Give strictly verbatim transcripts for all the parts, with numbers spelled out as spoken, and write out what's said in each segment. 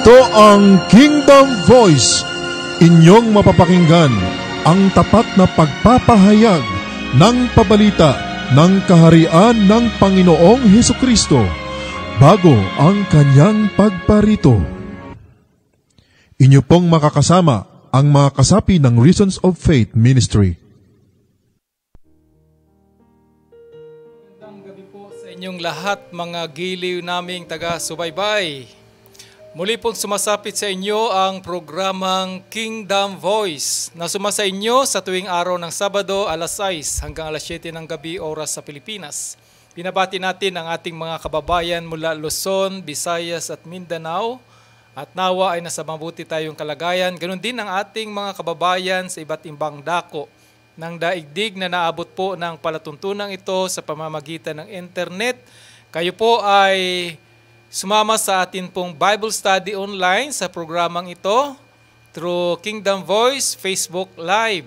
Ito ang Kingdom Voice. Inyong mapapakinggan ang tapat na pagpapahayag ng pabalita ng kaharian ng Panginoong Hesukristo bago ang kanyang pagparito. Inyo pong makakasama ang mga kasapi ng Reasons of Faith Ministry. Magandang gabi po sa inyong lahat, mga giliw naming taga-subaybay. Muli pong sumasapit sa inyo ang programang Kingdom Voice na sumasa inyo sa tuwing araw ng Sabado, alas sais hanggang alas siyete ng gabi oras sa Pilipinas. Pinabati natin ang ating mga kababayan mula Luzon, Visayas at Mindanao at nawa ay nasa mabuti tayong kalagayan. Ganun din ang ating mga kababayan sa iba't ibang dako ng daigdig na naabot po ng palatuntunang ito sa pamamagitan ng internet. Kayo po ay sumama sa atin pong Bible Study online sa programang ito through Kingdom Voice Facebook Live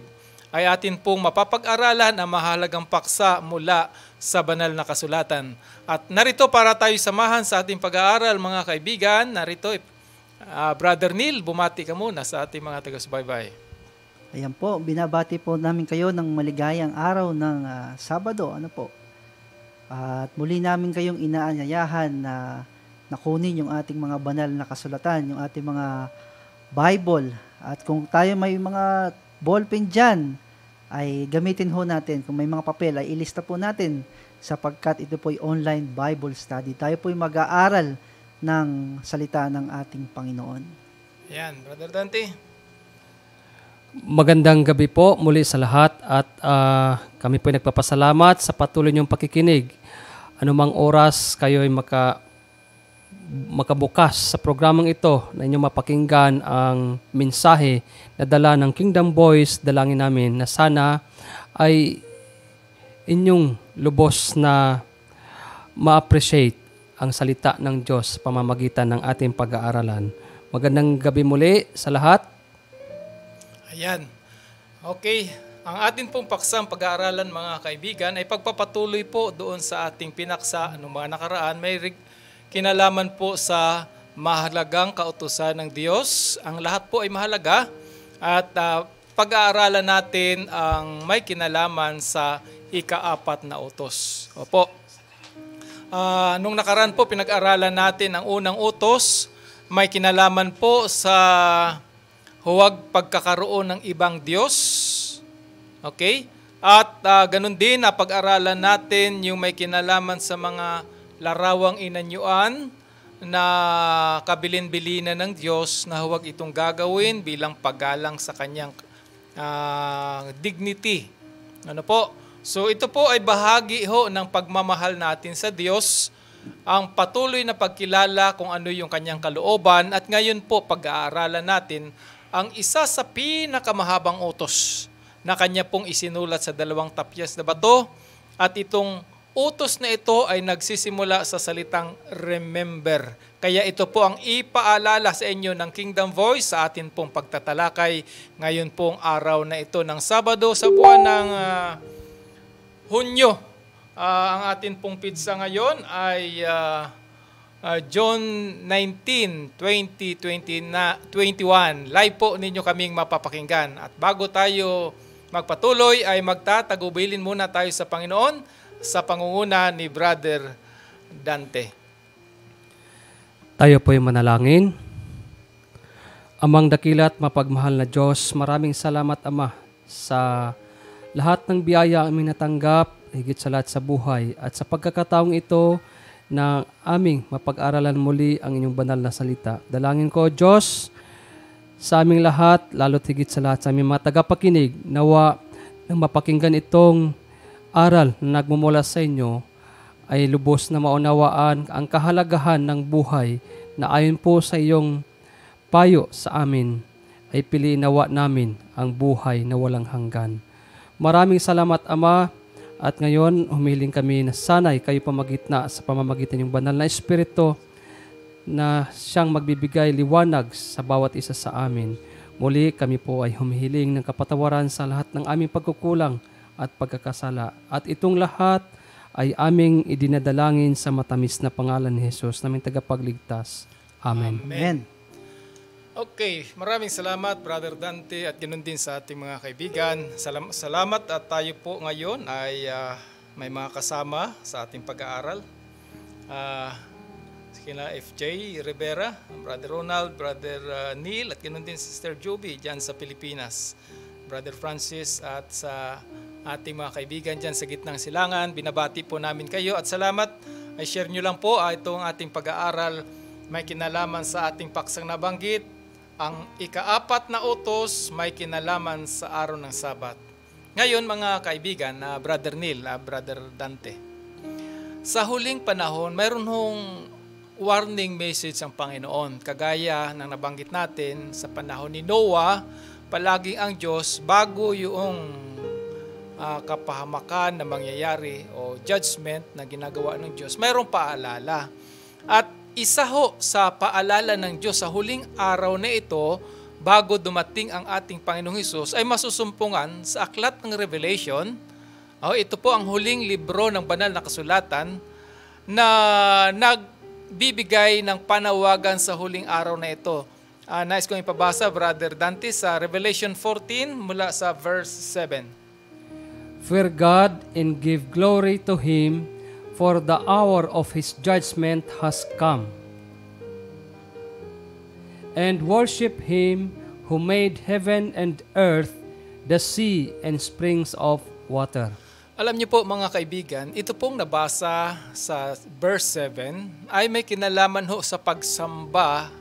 ay atin pong mapapag-aralan ang mahalagang paksa mula sa banal na kasulatan. At narito para tayo samahan sa ating pag-aaral, mga kaibigan. Narito, uh, Brother Neil, bumati ka muna sa ating mga taga-subaybay. Ayan po, binabati po namin kayo ng maligayang araw ng uh, Sabado. Ano po? Uh, at muli namin kayong inaanyayahan na uh, nakunin yung ating mga banal na kasulatan, yung ating mga Bible. At kung tayo may mga ballpen dyan, ay gamitin ho natin. Kung may mga papel, ay ilista po natin sapagkat ito po'y online Bible study. Tayo po'y mag-aaral ng salita ng ating Panginoon. Yan, Brother Dante. Magandang gabi po muli sa lahat at uh, kami po'y nagpapasalamat sa patuloy niyong pakikinig. Anumang oras kayo'y maka... makabukas sa programang ito na inyong mapakinggan ang mensahe na dala ng Kingdom Boys, dalangin namin na sana ay inyong lubos na ma-appreciate ang salita ng Diyos pamamagitan ng ating pag-aaralan. Magandang gabi muli sa lahat. Ayan. Okay. Ang atin pong paksang pag-aaralan, mga kaibigan, ay pagpapatuloy po doon sa ating pinaksa noong mga nakaraan. May kinalaman po sa mahalagang kautusan ng Diyos. Ang lahat po ay mahalaga at uh, pag-aaralan natin ang may kinalaman sa ikaapat na utos. Opo. Uh, nung nakaraan po, pinag-aralan natin ang unang utos. May kinalaman po sa huwag pagkakaroon ng ibang Diyos. Okay? At uh, ganun din, na pag-aralan natin yung may kinalaman sa mga larawang inanyuan na kabilin-bilinan ng Diyos na huwag itong gagawin bilang paggalang sa kanyang uh, dignity. Ano po? So ito po ay bahagi ho ng pagmamahal natin sa Diyos, ang patuloy na pagkilala kung ano yung kanyang kalooban, at ngayon po pag-aaralan natin ang isa sa pinakamahabang utos na kanya pong isinulat sa dalawang tapyas na bato, at itong utos na ito ay nagsisimula sa salitang remember. Kaya ito po ang ipaalala sa inyo ng Kingdom Voice sa atin pong pagtatalakay ngayon pong araw na ito ng Sabado sa buwan ng uh, Hunyo. Uh, ang atin pong pidsa ngayon ay uh, uh, John nineteen, twenty, twenty-one. Live po ninyo kaming mapapakinggan. At bago tayo magpatuloy ay magtatagubilin muna tayo sa Panginoon sa pangunguna ni Brother Dante. Tayo po'y manalangin. Amang dakilat mapagmahal na Diyos, maraming salamat, Ama, sa lahat ng biyaya aming natanggap, higit sa lahat sa buhay, at sa pagkakataong ito na aming mapag-aralan muli ang inyong banal na salita. Dalangin ko, Diyos, sa aming lahat, lalo't higit sa lahat sa aming mga tagapakinig, nawa nang mapakinggan itong aral na nagmumula sa inyo ay lubos na maunawaan ang kahalagahan ng buhay na ayon po sa iyong payo sa amin ay piliinawa namin ang buhay na walang hanggan. Maraming salamat, Ama, at ngayon humiling kami na sana'y kayo pamagitna sa pamamagitan ng banal na Espiritu na siyang magbibigay liwanag sa bawat isa sa amin. Muli kami po ay humihiling ng kapatawaran sa lahat ng aming pagkukulang at pagkakasala. At itong lahat ay aming idinadalangin sa matamis na pangalan ni Jesus, naming tagapagligtas. Amen. Amen. Okay, maraming salamat Brother Dante at ganoon din sa ating mga kaibigan. Salam salamat at tayo po ngayon ay uh, may mga kasama sa ating pag-aaral. Uh, kina F J Rivera, Brother Ronald, Brother uh, Neil at ganoon din Sister Juby dyan sa Pilipinas. Brother Francis at sa ating mga kaibigan dyan sa Gitnang Silangan, binabati po namin kayo at salamat. Ay share nyo lang po uh, itong ating pag-aaral. May kinalaman sa ating paksang nabanggit. Ang ikaapat na utos may kinalaman sa araw ng Sabat. Ngayon mga kaibigan, uh, Brother Neil, uh, Brother Dante, sa huling panahon, mayroon hong warning message ang Panginoon. Kagaya ng nabanggit natin, sa panahon ni Noah, palaging ang Diyos bago yung uh, kapahamakan na mangyayari o judgment na ginagawa ng Diyos, mayroong paalala. At isa ho sa paalala ng Diyos sa huling araw na ito bago dumating ang ating Panginoong Hesus ay masusumpungan sa aklat ng Revelation. Oh, ito po ang huling libro ng banal na kasulatan na nagbibigay ng panawagan sa huling araw na ito. Uh, nais kong ipabasa Brother Dante sa Revelation fourteen mula sa verse seven. Fear God and give glory to Him, for the hour of His judgment has come. And worship Him who made heaven and earth, the sea and springs of water. Alam niyo po mga kaibigan, ito pong nabasa sa verse seven ay may kinalaman ho sa pagsamba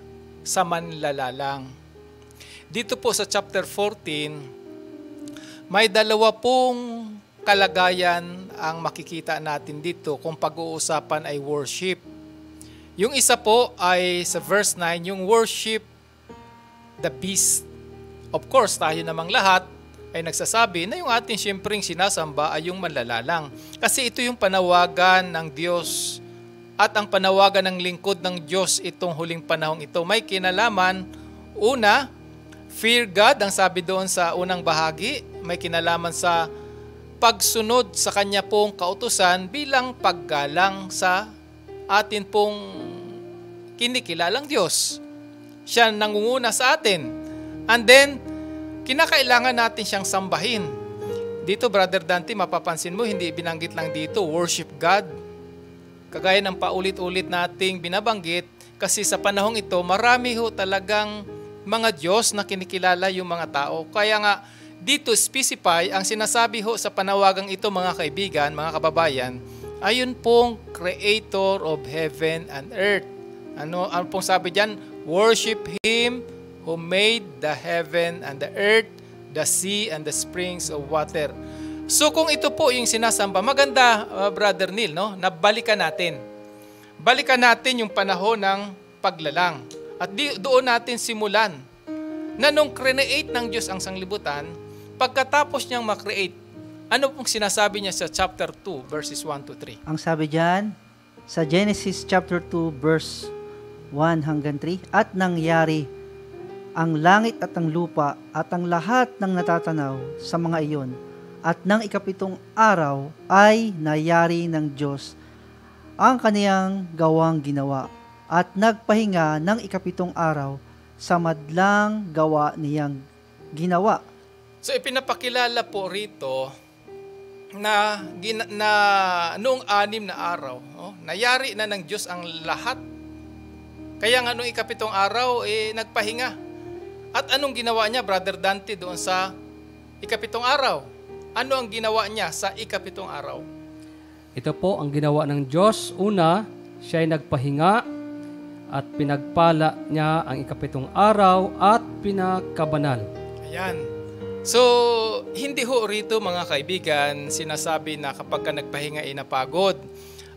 sa manlalalang. Dito po sa chapter fourteen, may dalawa pong kalagayan ang makikita natin dito kung pag-uusapan ay worship. Yung isa po ay sa verse nine, yung worship the beast. Of course, tayo namang lahat ay nagsasabi na yung ating siyempreng sinasamba ay yung manlalalang. Kasi ito yung panawagan ng Diyos at ang panawagan ng lingkod ng Diyos itong huling panahong ito. May kinalaman, una, fear God, ang sabi doon sa unang bahagi, may kinalaman sa pagsunod sa kanya pong kautusan bilang paggalang sa atin pong kinikilalang Diyos. Siya nangunguna sa atin. And then, kinakailangan natin siyang sambahin. Dito, Brother Dante, mapapansin mo, hindi binanggit lang dito, worship God. Kagaya ng paulit-ulit nating binabanggit, kasi sa panahong ito, marami ho talagang mga Diyos na kinikilala yung mga tao. Kaya nga, dito specify ang sinasabi ho sa panawagang ito mga kaibigan, mga kababayan, ayun pong creator of heaven and earth. Ano, ano pong sabi dyan? Worship Him who made the heaven and the earth, the sea and the springs of water. So kung ito po yung sinasamba, maganda uh, Brother Neil, no? Nabalikan natin. Balikan natin yung panahon ng paglalang. At di, doon natin simulan na nung create ng Diyos ang sanglibutan, pagkatapos niyang ma-create, ano pong sinasabi niya sa chapter two, verses one to three? Ang sabi diyan, sa Genesis chapter two, verse one hanggang three, at nangyari ang langit at ang lupa at ang lahat ng natatanaw sa mga iyon. At nang ikapitong araw ay nayari ng Diyos ang kaniyang gawang ginawa. At nagpahinga ng ikapitong araw sa madlang gawa niyang ginawa. So ipinapakilala po rito na, gina, na noong anim na araw, oh, nayari na ng Diyos ang lahat. Kaya nga noong ikapitong araw, eh, nagpahinga. At anong ginawa niya, Brother Dante, doon sa ikapitong araw? Ano ang ginawa niya sa ikapitong araw? Ito po ang ginawa ng Diyos. Una, siya ay nagpahinga at pinagpala niya ang ikapitong araw at pinakabanal. Ayan. So, hindi ho rito mga kaibigan sinasabi na kapag ka nagpahinga ay napagod.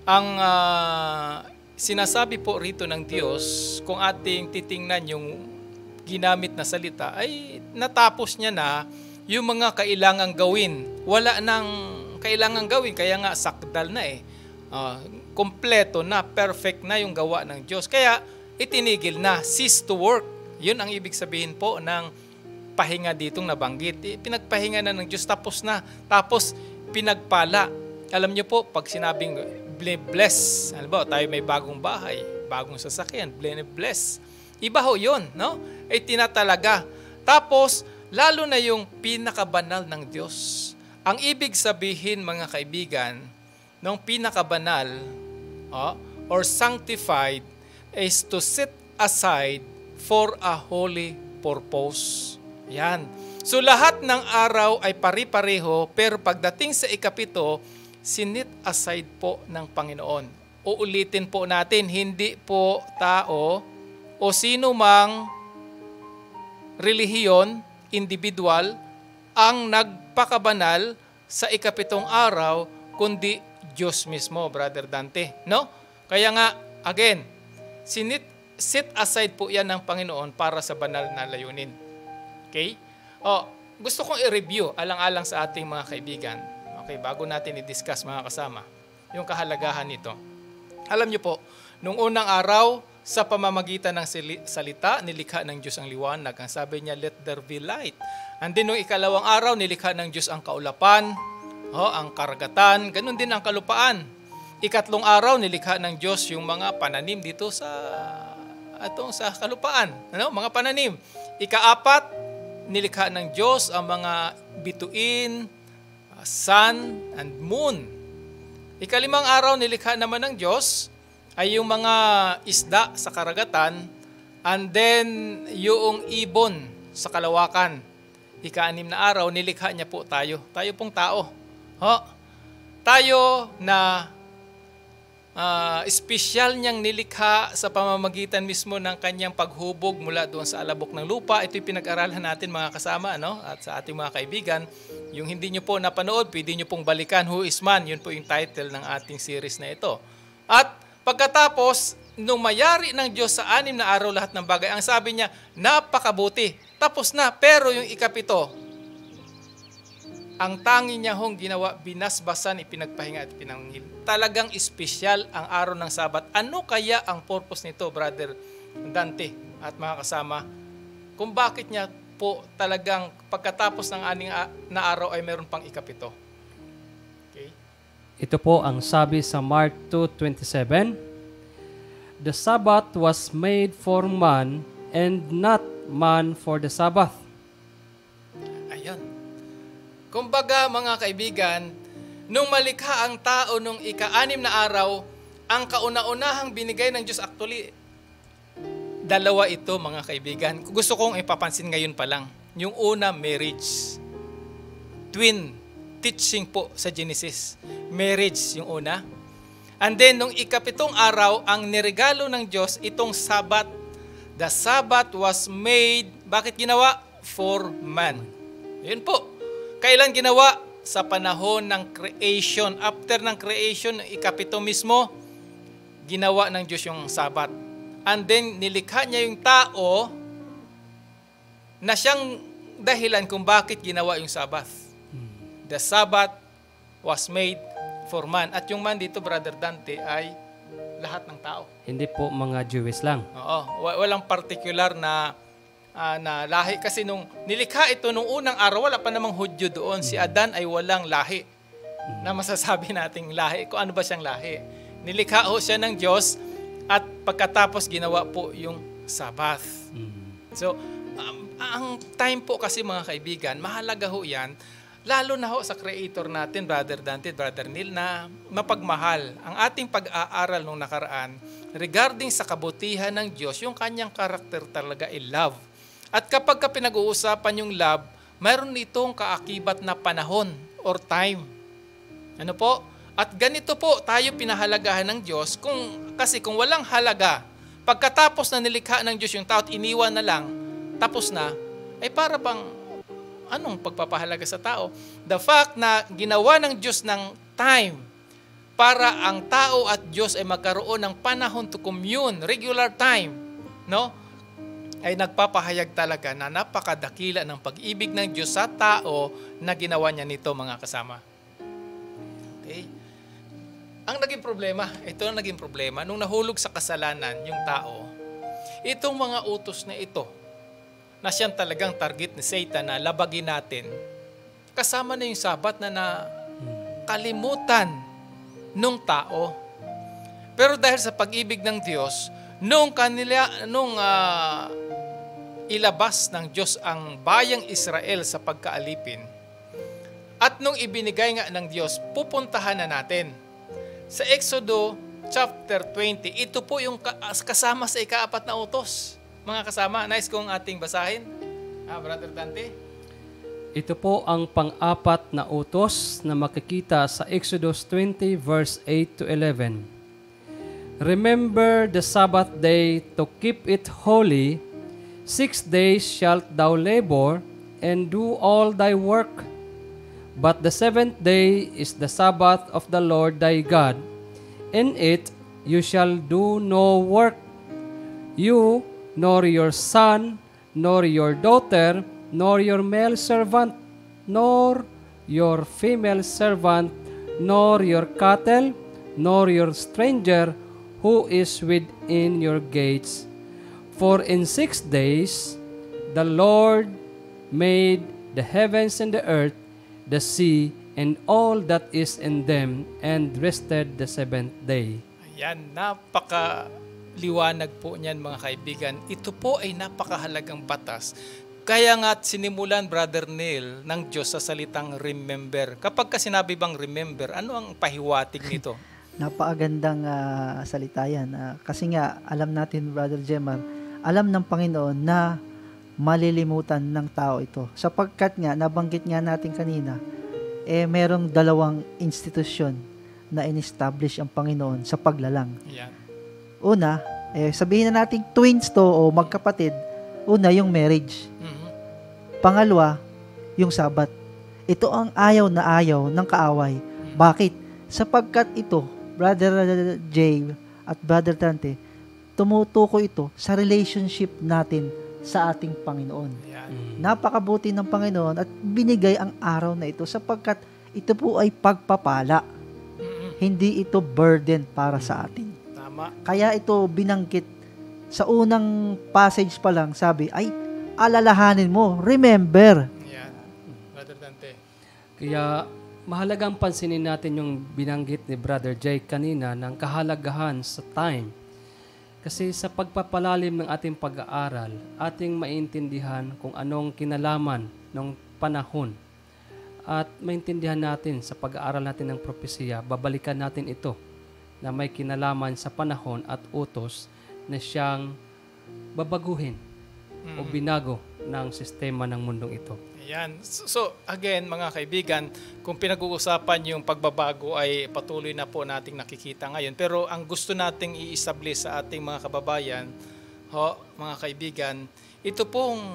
Ang uh, sinasabi po rito ng Diyos, kung ating titingnan yung ginamit na salita, ay natapos niya na yung mga kailangang gawin. Wala nang kailangang gawin, kaya nga sakdal na eh. Uh, kompleto na, perfect na yung gawa ng Diyos. Kaya itinigil na, cease to work. Yun ang ibig sabihin po ng pahinga ditong nabanggit. Eh, pinagpahinga na ng Diyos, tapos na. Tapos, pinagpala. Alam niyo po, pag sinabing bless, alam mo, tayo may bagong bahay, bagong sasakyan, bless. Iba ho yun, no? Ay tinatalaga. Tapos, lalo na yung pinakabanal ng Diyos. Ang ibig sabihin, mga kaibigan, ng pinakabanal oh, or sanctified is to set aside for a holy purpose. Yan. So, lahat ng araw ay pari-pareho, pero pagdating sa ikapito, sinit aside po ng Panginoon. Uulitin po natin, hindi po tao o sino mang relihiyon, individual, ang nagpakabanal sa ikapitong araw, kundi Diyos mismo, Brother Dante. No? Kaya nga, again, sinit, set aside po yan ng Panginoon para sa banal na layunin. Okay? Oh, gusto kong i-review alang-alang sa ating mga kaibigan. Okay, bago natin i-discuss mga kasama, yung kahalagahan nito. Alam nyo po, nung unang araw, sa pamamagitan ng salita, nilikha ng Diyos ang liwanag. Ang sabi niya, let there be light. And then nung ikalawang araw, nilikha ng Diyos ang kaulapan, oh, ang karagatan, ganun din ang kalupaan. Ikatlong araw, nilikha ng Diyos yung mga pananim dito sa, atong, sa kalupaan. Ano? Mga pananim. Ikaapat, nilikha ng Diyos ang mga bituin, uh, sun, and moon. Ikalimang araw nilikha naman ng Diyos ay yung mga isda sa karagatan and then yung ibon sa kalawakan. Ika-anim na araw nilikha niya po tayo. Tayo pong tao. Ho? Tayo na uh, special niyang nilikha sa pamamagitan mismo ng kanyang paghubog mula doon sa alabok ng lupa. Ito'y pinag-aralan natin mga kasama, no? At sa ating mga kaibigan. Yung hindi nyo po napanood, pwede nyo pong balikan, Who is Man? Yun po yung title ng ating series na ito. At pagkatapos, nung mayari ng Diyos sa anim na araw lahat ng bagay, ang sabi niya, napakabuti. Tapos na, pero yung ikapito, ang tangi niya hong ginawa, binasbasan, ipinagpahinga at pinanghil. Talagang espesyal ang araw ng Sabat. Ano kaya ang purpose nito, Brother Dante at mga kasama? Kung bakit niya po talagang pagkatapos ng aning na araw ay meron pang ikapito? Okay. Ito po ang sabi sa Mark two twenty-seven. The Sabbath was made for man and not man for the Sabbath. Ayun. Kumbaga mga kaibigan, nung malikha ang tao nung ika-anim na araw, ang kauna-unahang binigay ng Diyos, actually, dalawa ito mga kaibigan. Gusto kong ipapansin ngayon pa lang. Yung una, marriage. Twin teaching po sa Genesis. Marriage yung una. And then nung ikapitong araw, ang niregalo ng Diyos, itong Sabat. The Sabbath was made, bakit ginawa? For man. Yun po. Kailan ginawa? Sa panahon ng creation. After ng creation, ikapito mismo, ginawa ng Diyos yung Sabat. And then, nilikha niya yung tao na siyang dahilan kung bakit ginawa yung Sabat. The Sabat was made for man. At yung man dito, Brother Dante, ay lahat ng tao. Hindi po mga Jewish lang. Oo. Walang particular na Uh, na lahi. Kasi nung nilikha ito nung unang araw, wala pa namang Hudyo doon. Si Adan ay walang lahi na masasabi nating lahi. Kung ano ba siyang lahi? Nilikha ho siya ng Diyos at pagkatapos ginawa po yung Sabath. So, um, ang time po kasi mga kaibigan, mahalaga ho yan, lalo na ho sa Creator natin, Brother Dante, Brother Neil, na mapagmahal. Ang ating pag-aaral nung nakaraan regarding sa kabutihan ng Diyos, yung kanyang karakter talaga ay love. At kapag ka pinag-uusapan yung love, mayroon nitong kaakibat na panahon or time. Ano po? At ganito po tayo pinahalagahan ng Diyos. Kung, kasi kung walang halaga, pagkatapos na nilikha ng Diyos yung tao at iniwan na lang, tapos na, ay para bang anong pagpapahalaga sa tao? The fact na ginawa ng Diyos ng time para ang tao at Diyos ay magkaroon ng panahon to commune, regular time, no? Ay nagpapahayag talaga na napakadakila ng pag-ibig ng Diyos sa tao na ginawa niya nito mga kasama. Okay? Ang naging problema, ito ang naging problema, nung nahulog sa kasalanan yung tao, itong mga utos na ito, na siyang talagang target ni Satan na labagin natin, kasama na yung Sabat na nakalimutan nung tao. Pero dahil sa pag-ibig ng Diyos, Nung kanila, nung uh, ilabas ng Diyos ang bayang Israel sa pagkaalipin, at nung ibinigay nga ng Diyos, pupuntahan na natin. Sa Exodus chapter twenty, ito po yung kasama sa ikaapat na utos. Mga kasama, nais kong ating basahin. Ah, Brother Dante. Ito po ang pang-apat na utos na makikita sa Exodus twenty verse eight to eleven. Remember the Sabbath day to keep it holy. Six days shalt thou labor and do all thy work. But the seventh day is the Sabbath of the Lord thy God. In it you shall do no work. You, nor your son, nor your daughter, nor your male servant, nor your female servant, nor your cattle, nor your stranger, who is within your gates. For in six days the Lord made the heavens and the earth, the sea, and all that is in them, and rested the seventh day. Ayan, napakaliwanag po niyan mga kaibigan. Ito po ay napakahalagang batas. Kaya nga sinimulan, Brother Neil, ng Diyos sa salitang remember. Kapag ka sinabi bang remember, ano ang pahiwatig nito? Napakagandang uh, salita yan. Uh, kasi nga, alam natin, Brother Gemar, alam ng Panginoon na malilimutan ng tao ito. Sapagkat nga, nabanggit nga natin kanina, eh merong dalawang institusyon na in-establish ang Panginoon sa paglalang. Yeah. Una, eh, sabihin na natin twins to o magkapatid. Una, yung marriage. Mm-hmm. Pangalawa, yung sabat. Ito ang ayaw na ayaw ng kaaway. Mm-hmm. Bakit? Sapagkat ito, Brother Jay at Brother Dante, tumutuko ito sa relationship natin sa ating Panginoon. Mm. Napakabuti ng Panginoon at binigay ang araw na ito sapagkat ito po ay pagpapala. Mm-hmm. Hindi ito burden para sa atin. Tama. Kaya ito binanggit sa unang passage pa lang, sabi, ay, alalahanin mo, remember. Yeah. Brother Dante. Kaya, mahalagang pansinin natin yung binanggit ni Brother Jake kanina ng kahalagahan sa time. Kasi sa pagpapalalim ng ating pag-aaral, ating maintindihan kung anong kinalaman ng panahon. At maintindihan natin sa pag-aaral natin ng propesya, babalikan natin ito na may kinalaman sa panahon at utos na siyang babaguhin mm. o binago ng sistema ng mundong ito. Ayan. So, again, mga kaibigan, kung pinag-uusapan yung pagbabago ay patuloy na po nating nakikita ngayon. Pero ang gusto nating i-establish sa ating mga kababayan, ho, mga kaibigan, ito pong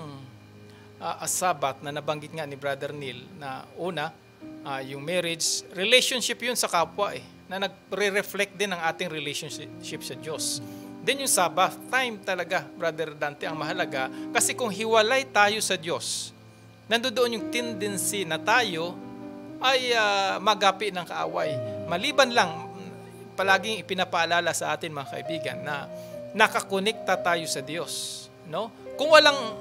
uh, sabat na nabanggit nga ni Brother Neil na una, uh, yung marriage, relationship yun sa kapwa eh, na nagre-reflect din ang ating relationship sa Diyos. Then yung sabat, time talaga, Brother Dante, ang mahalaga kasi kung hiwalay tayo sa Diyos, nandoon yung tendency na tayo ay uh, magapi ng kaaway. Maliban lang, palaging ipinapaalala sa atin mga kaibigan na nakakonekta tayo sa Diyos. No? Kung walang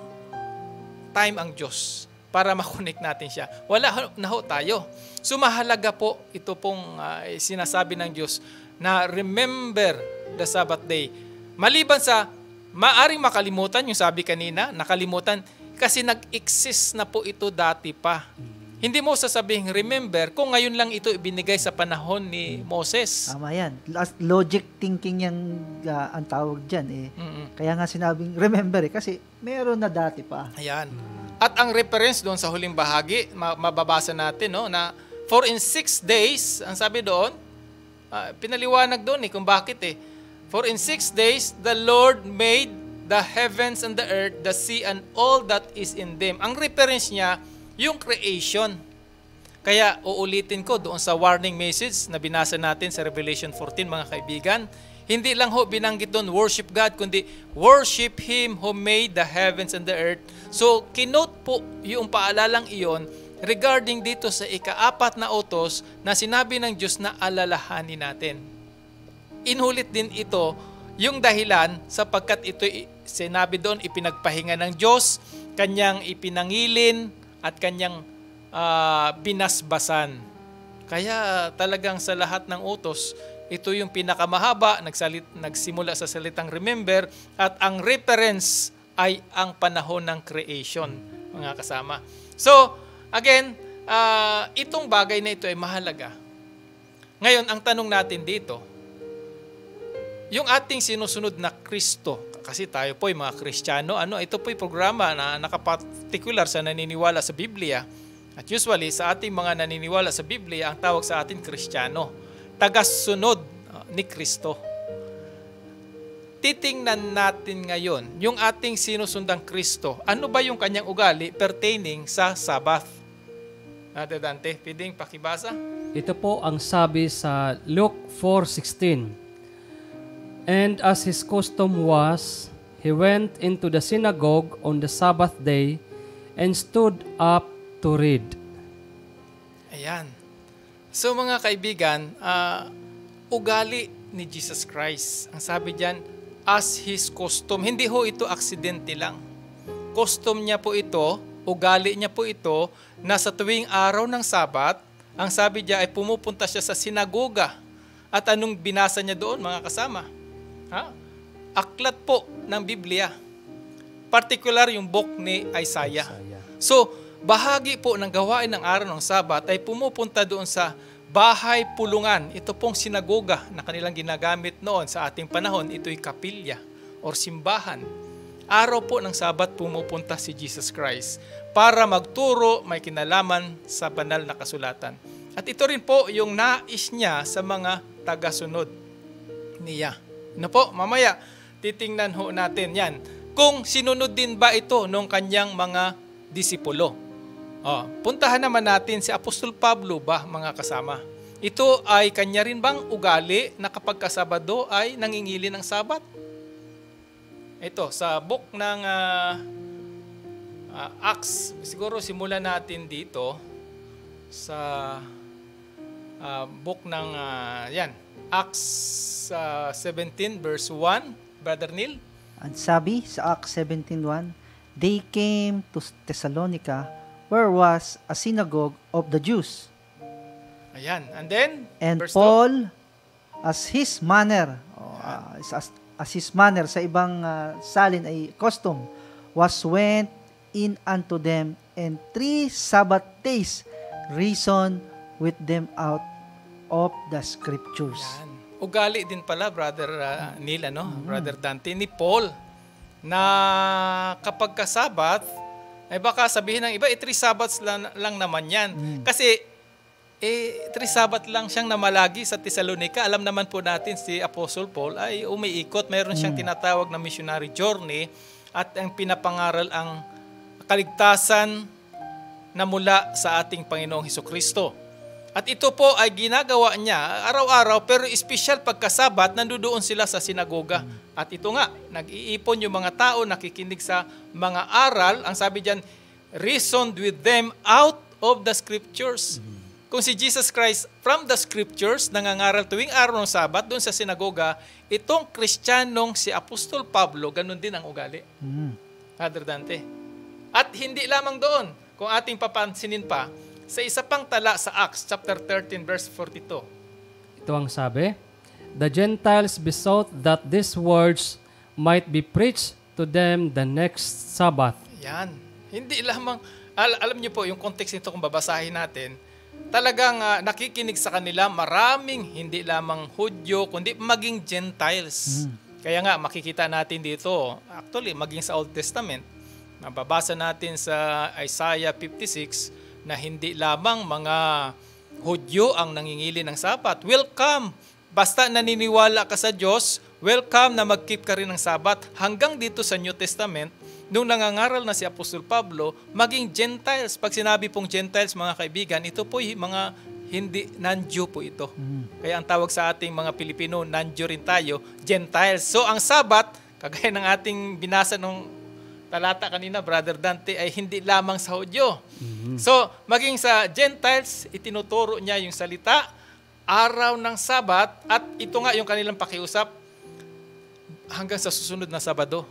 time ang Diyos para makonect natin siya, wala na ho tayo. So mahalaga po ito pong uh, sinasabi ng Diyos na remember the Sabbath day. Maliban sa maaring makalimutan, yung sabi kanina, nakalimutan, kasi nag-exist na po ito dati pa. Hindi mo sasabihin, remember, kung ngayon lang ito ibinigay sa panahon ni Moses. Tama yan. Logic thinking yung uh, ang tawag dyan. Eh. Mm-hmm. Kaya nga sinabing, remember, eh, kasi meron na dati pa. Ayan. At ang reference doon sa huling bahagi, mababasa natin, no, na for in six days, ang sabi doon, uh, pinaliwanag doon eh, kung bakit eh. For in six days, the Lord made the heavens and the earth, the sea, and all that is in them. Ang reference niya, yung creation. Kaya uulitin ko doon sa warning message na binasa natin sa Revelation fourteen, mga kaibigan. Hindi lang ho binanggit doon, worship God, kundi worship Him who made the heavens and the earth. So, kinote po yung paalalang iyon regarding dito sa ikaapat na utos na sinabi ng Diyos na alalahanin natin. Inulit din ito yung dahilan sapagkat ito sinabi doon ipinagpahinga ng Diyos, kanyang ipinangilin at kanyang uh, binasbasan. Kaya talagang sa lahat ng utos, Ito yung pinakamahaba, nagsalit, nagsimula sa salitang remember, at ang reference ay ang panahon ng creation, mga kasama. So, again, uh, itong bagay na ito ay mahalaga. Ngayon, ang tanong natin dito, yung ating sinusunod na Kristo, kasi tayo po ay mga Kristiyano, ano, ito po ay programa na nakapartikular sa naniniwala sa Biblia. At usually, sa ating mga naniniwala sa Biblia, ang tawag sa atin Kristiyano, tagasunod ni Kristo. Titingnan natin ngayon yung ating sinusundang Kristo. Ano ba yung kanyang ugali pertaining sa Sabbath? Ate Dante, pwedeng pakibasa? Ito po ang sabi sa Luke four sixteen. And as his custom was, he went into the synagogue on the Sabbath day and stood up to read. Ayan. So mga kaibigan, uh, ugali ni Jesus Christ. Ang sabi dyan, as his custom. Hindi ho ito aksidente lang. Custom niya po ito, ugali niya po ito, na sa tuwing araw ng Sabat, ang sabi niya ay pumupunta siya sa sinagoga. At anong binasa niya doon, mga kasama? Ha? Aklat po ng Biblia. Particular yung book ni Isaiah. So, bahagi po ng gawain ng araw ng Sabat ay pumupunta doon sa bahay pulungan. Ito pong sinagoga na kanilang ginagamit noon sa ating panahon. Ito'y kapilya or simbahan. Araw po ng Sabat pumupunta si Jesus Christ para magturo may kinalaman sa banal na kasulatan. At ito rin po yung nais niya sa mga tagasunod niya. Ano po, mamaya titingnan ho natin yan. Kung sinunod din ba ito nung kanyang mga disipulo. Oh, puntahan naman natin si Apostol Pablo ba, mga kasama? Ito ay kanya rin bang ugali na kapag kasabado ay nangingili ng Sabat? Ito, sa book ng uh, uh, Acts, siguro simulan natin dito sa uh, book ng, uh, yan, Acts uh, seventeen verse one, Brother Neil? Ang sabi sa Acts seventeen one, they came to Thessalonica, where was a synagogue of the Jews. Ayan. And then? And Paul, as his manner, uh, as, as his manner sa ibang uh, salin ay custom, was went in unto them, and three Sabbath days reasoned with them out of the scriptures. Ayan. Ugali din pala, Brother uh, Neil, ano? Mm-hmm. Brother Dante, ni Paul, na kapag kasabat, ay baka sabihin ng iba, eh, three Sabbats lang, lang naman yan. Mm. Kasi, eh, three Sabbat lang siyang namalagi sa Thessalonica. Alam naman po natin si Apostle Paul ay umiikot. Mayroon mm. siyang tinatawag na missionary journey at ang pinapangaral ang kaligtasan na mula sa ating Panginoong Hesukristo. At ito po ay ginagawa niya araw-araw, pero espesyal pagkasabat, nandoon sila sa sinagoga. At ito nga, nag-iipon yung mga tao, nakikinig sa mga aral. Ang sabi diyan, reasoned with them out of the scriptures. Kung si Jesus Christ from the scriptures nangangaral tuwing araw ng Sabat doon sa sinagoga, itong Kristiyanong si Apostol Pablo, ganun din ang ugali. Father Dante. At hindi lamang doon, kung ating papansinin pa, sa isa pang tala sa Acts chapter thirteen verse forty-two. Ito ang sabi, the Gentiles besought that these words might be preached to them the next Sabbath. Yan. Hindi lamang, al alam niyo po yung context nito kung babasahin natin, talagang uh, nakikinig sa kanila maraming hindi lamang Hudyo kundi maging Gentiles. Mm. Kaya nga makikita natin dito, actually maging sa Old Testament, mababasa natin sa Isaiah fifty-six na hindi lamang mga Hudyo ang nangingili ng Sabat. Welcome! Basta naniniwala ka sa Diyos, welcome na mag-keep ka rin ng Sabat. Hanggang dito sa New Testament, nung nangangaral na si Apostol Pablo, maging Gentiles. Pag sinabi pong Gentiles, mga kaibigan, ito po mga hindi, non-Jew po ito. Kaya ang tawag sa ating mga Pilipino, non-Jew rin tayo, Gentiles. So ang Sabat, kagaya ng ating binasa nung talata kanina, Brother Dante, ay hindi lamang sa Hudyo. Mm-hmm. So, maging sa Gentiles, itinuturo niya yung salita, araw ng Sabat, at ito nga yung kanilang pakiusap, hanggang sa susunod na Sabado,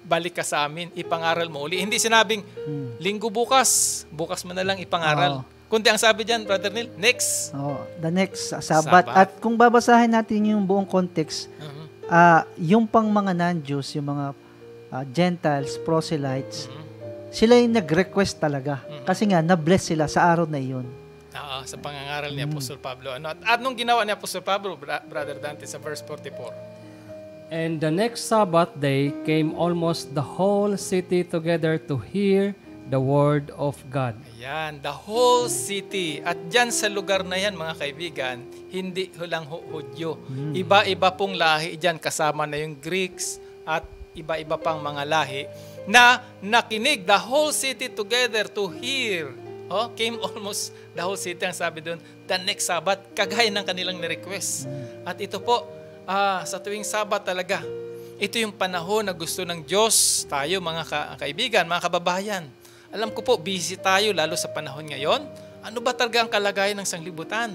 balik ka sa amin, ipangaral mo uli. Hindi sinabing, linggo bukas, bukas mo na lang ipangaral. Oh. Kundi ang sabi dyan, Brother Neil, next. Oh, the next, uh, Sabat. Sabat. At kung babasahin natin yung buong context, uh-huh. uh, yung pang mga non-Jews, yung mga uh, Gentiles, proselytes, uh-huh. sila yung nag-request talaga. Uh-huh. Kasi nga, na-bless sila sa araw na iyon. Oo, sa pangangaral ni Apostol Pablo. Ano? At anong ginawa ni Apostol Pablo, Bra- Brother Dante, sa verse forty-four? And the next Sabbath day came almost the whole city together to hear the word of God. Ayan, the whole city. At dyan sa lugar na yan, mga kaibigan, hindi lang Hudyo. Iba-iba pong lahi dyan, kasama na yung Greeks at iba-iba pang mga lahi na nakinig, the whole city together to hear. Oh, came almost the whole city, ang sabi doon, the next Sabbath, kagaya ng kanilang ni-request. At ito po, ah, sa tuwing Sabat talaga, ito yung panahon na gusto ng Diyos tayo, mga ka kaibigan, mga kababayan. Alam ko po, busy tayo lalo sa panahon ngayon. Ano ba talaga ang kalagayan ng sanglibutan?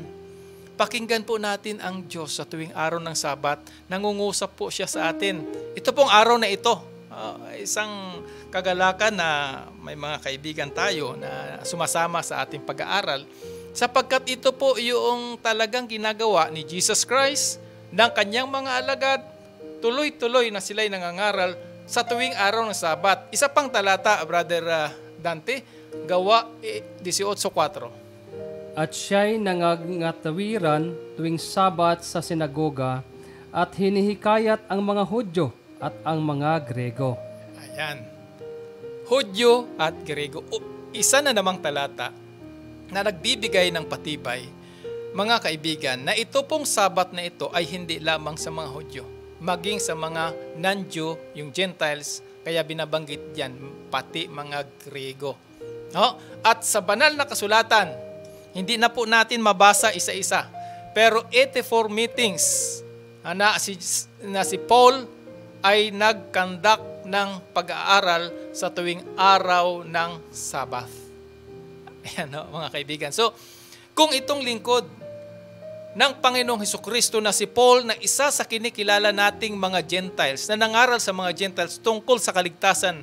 Pakinggan po natin ang Diyos sa tuwing araw ng Sabat. Nangungusap po siya sa atin. Ito pong araw na ito, uh, isang kagalakan na may mga kaibigan tayo na sumasama sa ating pag-aaral. Sapagkat ito po yung talagang ginagawa ni Jesus Christ ng kanyang mga alagad, tuloy-tuloy na sila'y nangangaral sa tuwing araw ng Sabat. Isa pang talata, Brother uh, Dante, Gawa eighteen four. At siya'y nangangatawiran tuwing Sabat sa sinagoga at hinihikayat ang mga Hudyo at ang mga Grego. Ayan. Hudyo at Grego. O, isa na namang talata na nagbibigay ng patibay, mga kaibigan, na ito pong Sabat na ito ay hindi lamang sa mga Hudyo, maging sa mga non-Jew, yung Gentiles, kaya binabanggit diyan pati mga Grego. No? At sa banal na kasulatan, hindi na po natin mabasa isa-isa, pero eighty-four meetings na si, na si Paul ay nag-conduct ng pag-aaral sa tuwing araw ng Sabat. Ayan, no, mga kaibigan. So, kung itong lingkod ng Panginoong Hesukristo na si Paul, na isa sa kinikilala nating mga Gentiles, na nangaral sa mga Gentiles tungkol sa kaligtasan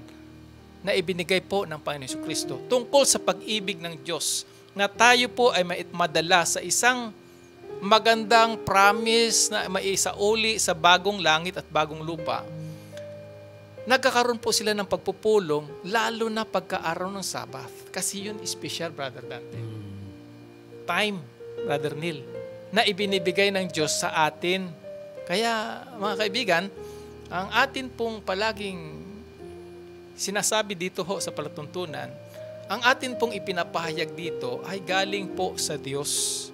na ibinigay po ng Panginoong Hesukristo, tungkol sa pag-ibig ng Diyos, na tayo po ay maitmadala sa isang magandang promise na maisauli sa bagong langit at bagong lupa. Nagkakaroon po sila ng pagpupulong, lalo na pagka-araw ng Sabath. Kasi yun special, Brother Dante. Time, Brother Neil, na ibinibigay ng Diyos sa atin. Kaya, mga kaibigan, ang atin pong palaging sinasabi dito ho sa palatuntunan, ang atin pong ipinapahayag dito ay galing po sa Diyos,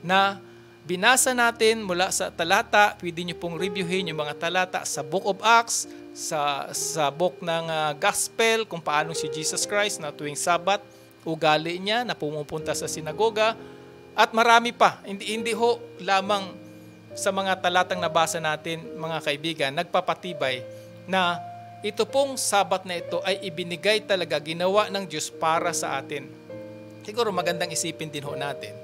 na binasa natin mula sa talata. Pwede nyo pong reviewin yung mga talata sa Book of Acts, sa, sa book ng uh, Gospel, kung paano si Jesus Christ na tuwing Sabat, ugali niya na pumupunta sa sinagoga, at marami pa. Hindi, hindi ho lamang sa mga talatang nabasa natin, mga kaibigan, nagpapatibay na ito pong Sabat na ito ay ibinigay talaga, ginawa ng Diyos para sa atin. Siguro magandang isipin din ho natin.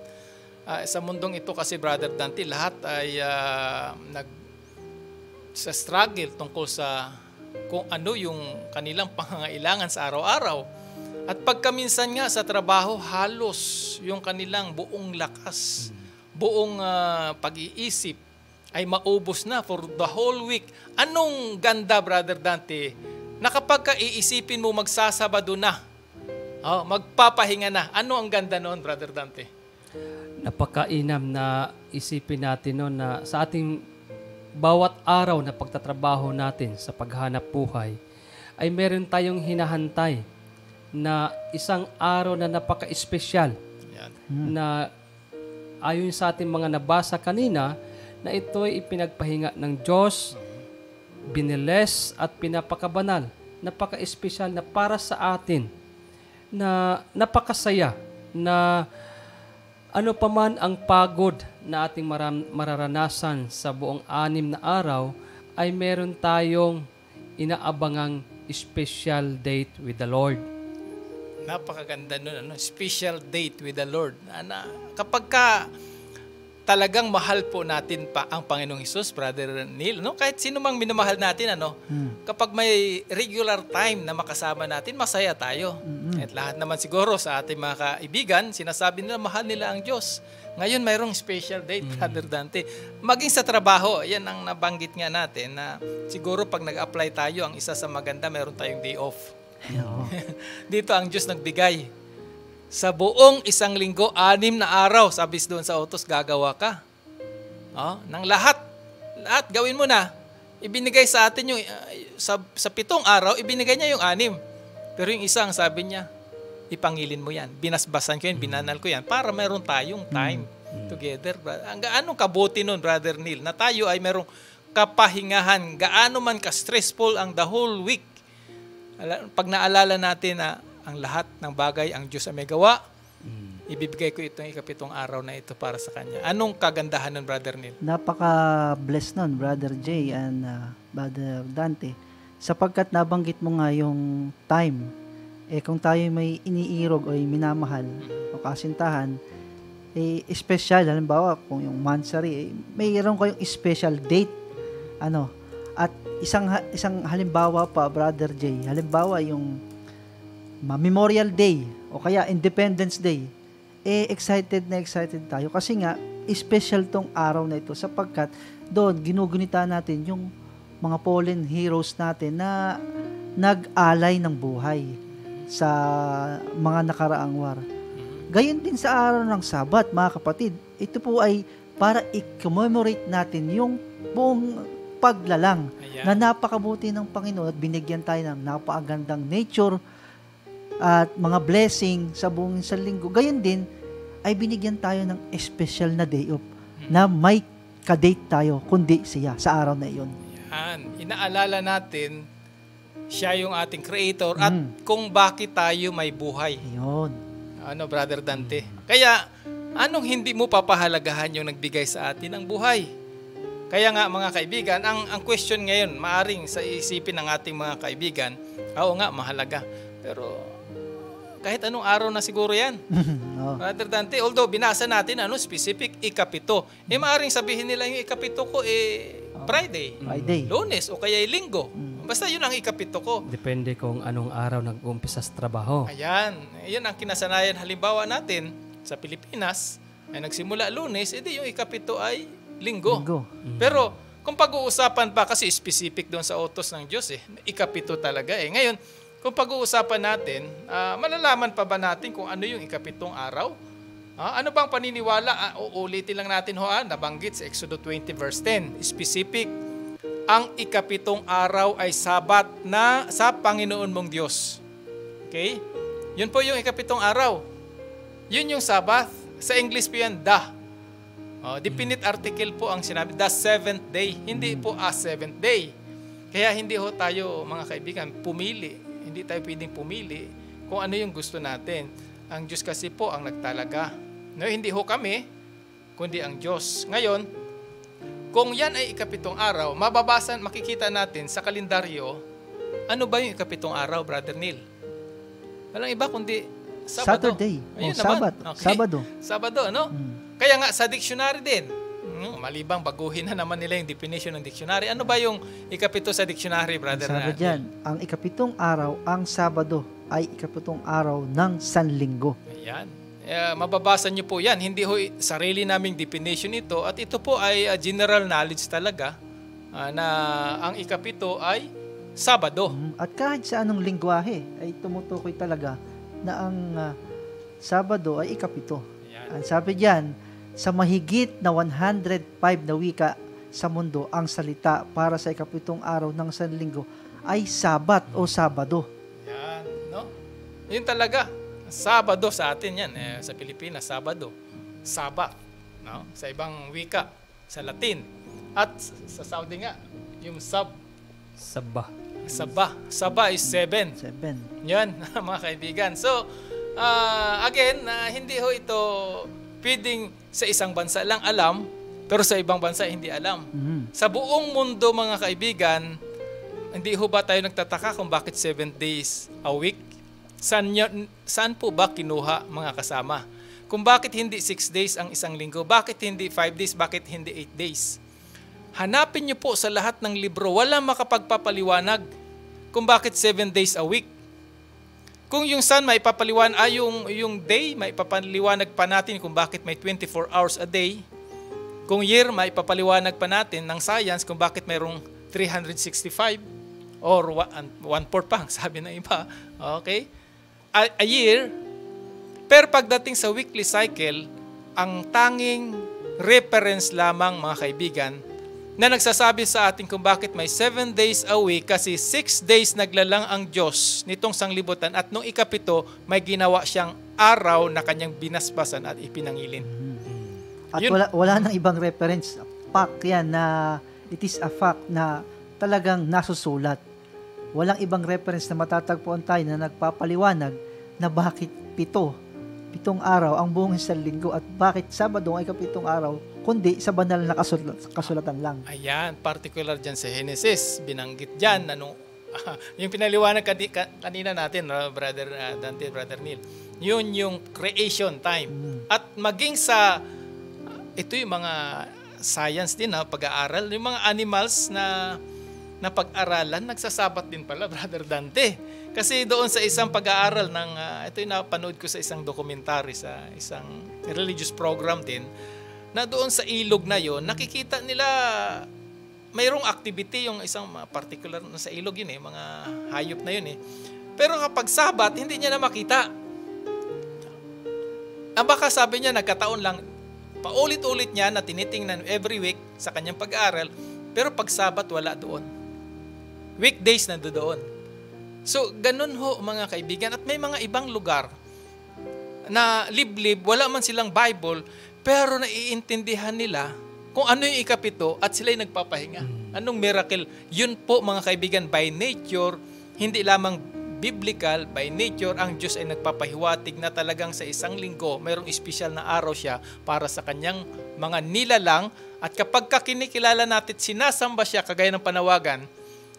Uh, sa mundong ito kasi, Brother Dante, lahat ay uh, nag, sa struggle tungkol sa kung ano yung kanilang pangangailangan sa araw-araw. At pagkaminsan nga sa trabaho, halos yung kanilang buong lakas, buong uh, pag-iisip ay maubos na for the whole week. Anong ganda, Brother Dante, na kapag kaiisipin mo magsasabado na, oh, magpapahinga na. Ano ang ganda noon, Brother Dante? Napakainam na isipin natin noon na sa ating bawat araw na pagtatrabaho natin sa paghanap buhay, ay meron tayong hinahantay na isang araw na napaka-espesyal, na ayon sa ating mga nabasa kanina, na ito'y ipinagpahinga ng Diyos, biniles at pinapakabanal, napaka-espesyal na para sa atin, na napakasaya, na ano paman ang pagod na ating maram- mararanasan sa buong anim na araw, ay meron tayong inaabangang special date with the Lord. Napakaganda nun, ano? Special date with the Lord. Na, na, kapag ka talagang mahal po natin pa ang Panginoong Hesus, Brother Neil, no? Kahit sino mang minamahal natin, ano? Hmm. Kapag may regular time na makasama natin, masaya tayo. Mm-hmm. At lahat naman siguro sa ating mga kaibigan, sinasabi nila mahal nila ang Diyos. Ngayon mayroong special date, mm-hmm. Brother Dante. Maging sa trabaho, yan ang nabanggit nga natin na siguro pag nag-apply tayo, ang isa sa maganda, mayroon tayong day off. No. Dito ang Diyos nagbigay. Sa buong isang linggo, anim na araw, sabi doon sa utos, gagawa ka. Oh, nang lahat, lahat gawin mo na. Ibinigay sa atin yung, uh, sa, sa pitong araw, ibinigay niya yung anim. Pero yung isang, sabi niya, ipangilin mo yan. Binasbasan ko yan, binanal ko yan, para meron tayong time together. Ang gaano kabuti nun, Brother Neil, na tayo ay merong kapahingahan, gaano man ka-stressful ang the whole week. Pag naalala natin na, ang lahat ng bagay, ang Diyos ay may gawa. Mm. Ibibigay ko itong ikapitong araw na ito para sa Kanya. Anong kagandahan nun, Brother Neil? Napaka-blessed nun, Brother Jay and uh, Brother Dante. Sapagkat nabanggit mo nga yung time. Eh, kung tayo may iniirog o minamahal o kasintahan, eh, special, halimbawa, kung yung monthsary, eh, mayroon kayong special date. Ano? At isang, isang halimbawa pa, Brother Jay, halimbawa yung Memorial Day o kaya Independence Day, eh excited na excited tayo kasi nga special tong araw na ito sapagkat doon ginugunita natin yung mga fallen heroes natin na nag-alay ng buhay sa mga nakaraang war. Gayon din sa araw ng Sabat, mga kapatid, ito po ay para i-commemorate natin yung buong paglalang Ayan. na napakabuti ng Panginoon at binigyan tayo ng napakagandang nature at mga blessing sa buong isang linggo. Gayon din, ay binigyan tayo ng special na day off na may kadate tayo, kundi siya sa araw na iyon. Yan. Inaalala natin, siya yung ating creator mm. at kung bakit tayo may buhay. Yun. Ano, Brother Dante? Kaya, anong hindi mo papahalagahan yung nagbigay sa atin ng buhay? Kaya nga, mga kaibigan, ang, ang question ngayon, maaring sa isipin ng ating mga kaibigan, oo nga, mahalaga. Pero, kahit anong araw na siguro yan. Oh. Brother Dante, although binasa natin ano specific, ikapito. Eh maaaring sabihin nila yung ikapito ko eh Friday, Friday. Lunes o kaya linggo. Mm. Basta yun ang ikapito ko. Depende kung anong araw nag-umpisa sa trabaho. Ayan, yun ang kinasanayan halimbawa natin sa Pilipinas. Ay nagsimula Lunes, edi yung ikapito ay linggo. linggo. Mm. Pero kung pag-uusapan pa kasi specific doon sa utos ng Diyos eh, ikapito talaga eh. Ngayon, kung pag-uusapan natin, uh, malalaman pa ba natin kung ano yung ikapitong araw? Uh, ano bang paniniwala? Uh, uulitin lang natin ho, uh, nabanggit sa Exodus twenty verse ten. Specific, ang ikapitong araw ay sabat na sa Panginoon mong Diyos. Okay? Yun po yung ikapitong araw. Yun yung sabat. Sa English po yan, the. Uh, definite article po ang sinabi, the seventh day. Hindi po a seventh day. Kaya hindi ho tayo, mga kaibigan, pumili. Hindi tayo pwedeng pumili kung ano yung gusto natin. Ang Diyos kasi po ang nagtalaga. No, hindi ho kami, kundi ang Diyos. Ngayon, kung yan ay ikapitong araw, mababasan, makikita natin sa kalendaryo, ano ba yung ikapitong araw, Brother Neil? Walang iba kundi Sabado. Saturday. Ayun oh, naman. Sabado. Okay. Sabado. Sabado, ano? Hmm. Kaya nga, sa dictionary din, malibang baguhin na naman nila yung definition ng dictionary. Ano ba yung ikapito sa dictionary, brother? Sabi dyan, ang ikapitong araw, ang Sabado, ay ikapitong araw ng Sanlinggo. Ayan. Uh, mababasa nyo po yan. Hindi ho sarili naming definition ito. At ito po ay uh, general knowledge talaga uh, na ang ikapito ay Sabado. At kahit sa anong lingwahe ay tumutukoy talaga na ang uh, Sabado ay ikapito. Ayan. Ang sabi dyan, sa mahigit na one hundred five na wika sa mundo, ang salita para sa ikapitong araw ng Sanlinggo ay Sabat o Sabado. Yan, no? Yun talaga. Sabado sa atin yan. Eh, sa Pilipinas, Sabado. Sabat. No? Sa ibang wika. Sa Latin. At sa Saudi nga, yung Sab. Sabah. Sabah. Sabah is seven. Seven. Yan, mga kaibigan. So, uh, again, uh, hindi ho ito pwedeng sa isang bansa lang alam, pero sa ibang bansa hindi alam. Mm-hmm. Sa buong mundo, mga kaibigan, hindi ho ba tayo nagtataka kung bakit seven days a week? Saan, saan po ba kinuha, mga kasama? Kung bakit hindi six days ang isang linggo? Bakit hindi five days? Bakit hindi eight days? Hanapin niyo po sa lahat ng libro, wala makapagpapaliwanag kung bakit seven days a week. Kung yung sun, may papaliwanag, ah, yung, yung day, may papaliwanag pa natin kung bakit may twenty-four hours a day. Kung year, may papaliwanag pa natin ng science kung bakit mayroong three hundred sixty-five or one-fourth pa, sabi na iba. Okay? A, a year. Pero pagdating sa weekly cycle, ang tanging reference lamang, mga kaibigan, na nagsasabi sa atin kung bakit may seven days a week, kasi six days naglalang ang Diyos nitong sanglibutan, at noong ikapito, may ginawa siyang araw na kanyang binasbasan at ipinangilin. At yun, wala, wala nang ibang reference. Fact yan, na it is a fact na talagang nasusulat. Walang ibang reference na matatagpuan tayo na nagpapaliwanag na bakit pito. Pitong araw ang buong isang linggo, at bakit Sabado ay kapitong araw kundi sa banal na kasulat, kasulatan lang. Ayan, particular dyan sa Genesis, binanggit dyan na nung, uh, yung pinaliwanag kanina natin, uh, brother uh, Dante, brother Neil, yun yung creation time. Hmm. At maging sa uh, ito yung mga science din, uh, pag-aaral, yung mga animals na na pag-aralan, nagsasabat din pala, brother Dante. Kasi doon sa isang pag-aaral ng, uh, ito yung napanood ko sa isang dokumentary, sa isang religious program din, na doon sa ilog na yon, nakikita nila mayroong activity yung isang particular na sa ilog yun eh, mga hayop na yun eh. Pero kapag sabat, hindi niya na makita. Ah, baka sabi niya, nagkataon lang, paulit-ulit niya na tinitingnan every week sa kanyang pag-aaral, pero pag sabat, wala doon. Weekdays na doon. So, ganun ho mga kaibigan. At may mga ibang lugar na liblib, wala man silang Bible, pero naiintindihan nila kung ano yung ikapito at sila'y nagpapahinga. Anong miracle? Yun po mga kaibigan, by nature, hindi lamang biblical, by nature, ang Diyos ay nagpapahiwatig na talagang sa isang linggo, mayroong espesyal na araw siya para sa kanyang mga nilalang. At kapag kakinikilala natin, sinasamba siya, kagaya ng panawagan,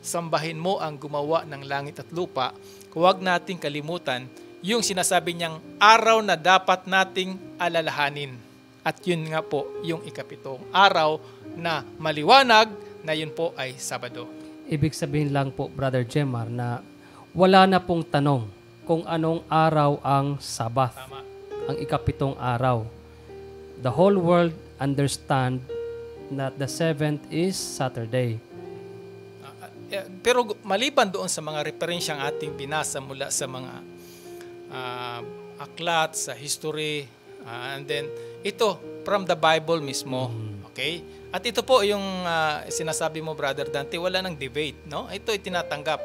sambahin mo ang gumawa ng langit at lupa. Huwag nating kalimutan yung sinasabi niyang araw na dapat nating alalahanin. At yun nga po yung ikapitong araw na maliwanag, na yun po ay Sabado. Ibig sabihin lang po, Brother Jemar, na wala na pong tanong kung anong araw ang Sabbath. Tama. Ang ikapitong araw. The whole world understand that the seventh is Saturday. Pero maliban doon sa mga referensyang ating binasa mula sa mga uh, aklat, sa history, uh, and then ito, from the Bible mismo. Okay? At ito po yung uh, sinasabi mo, Brother Dante, wala ng debate. No? Ito ay tinatanggap.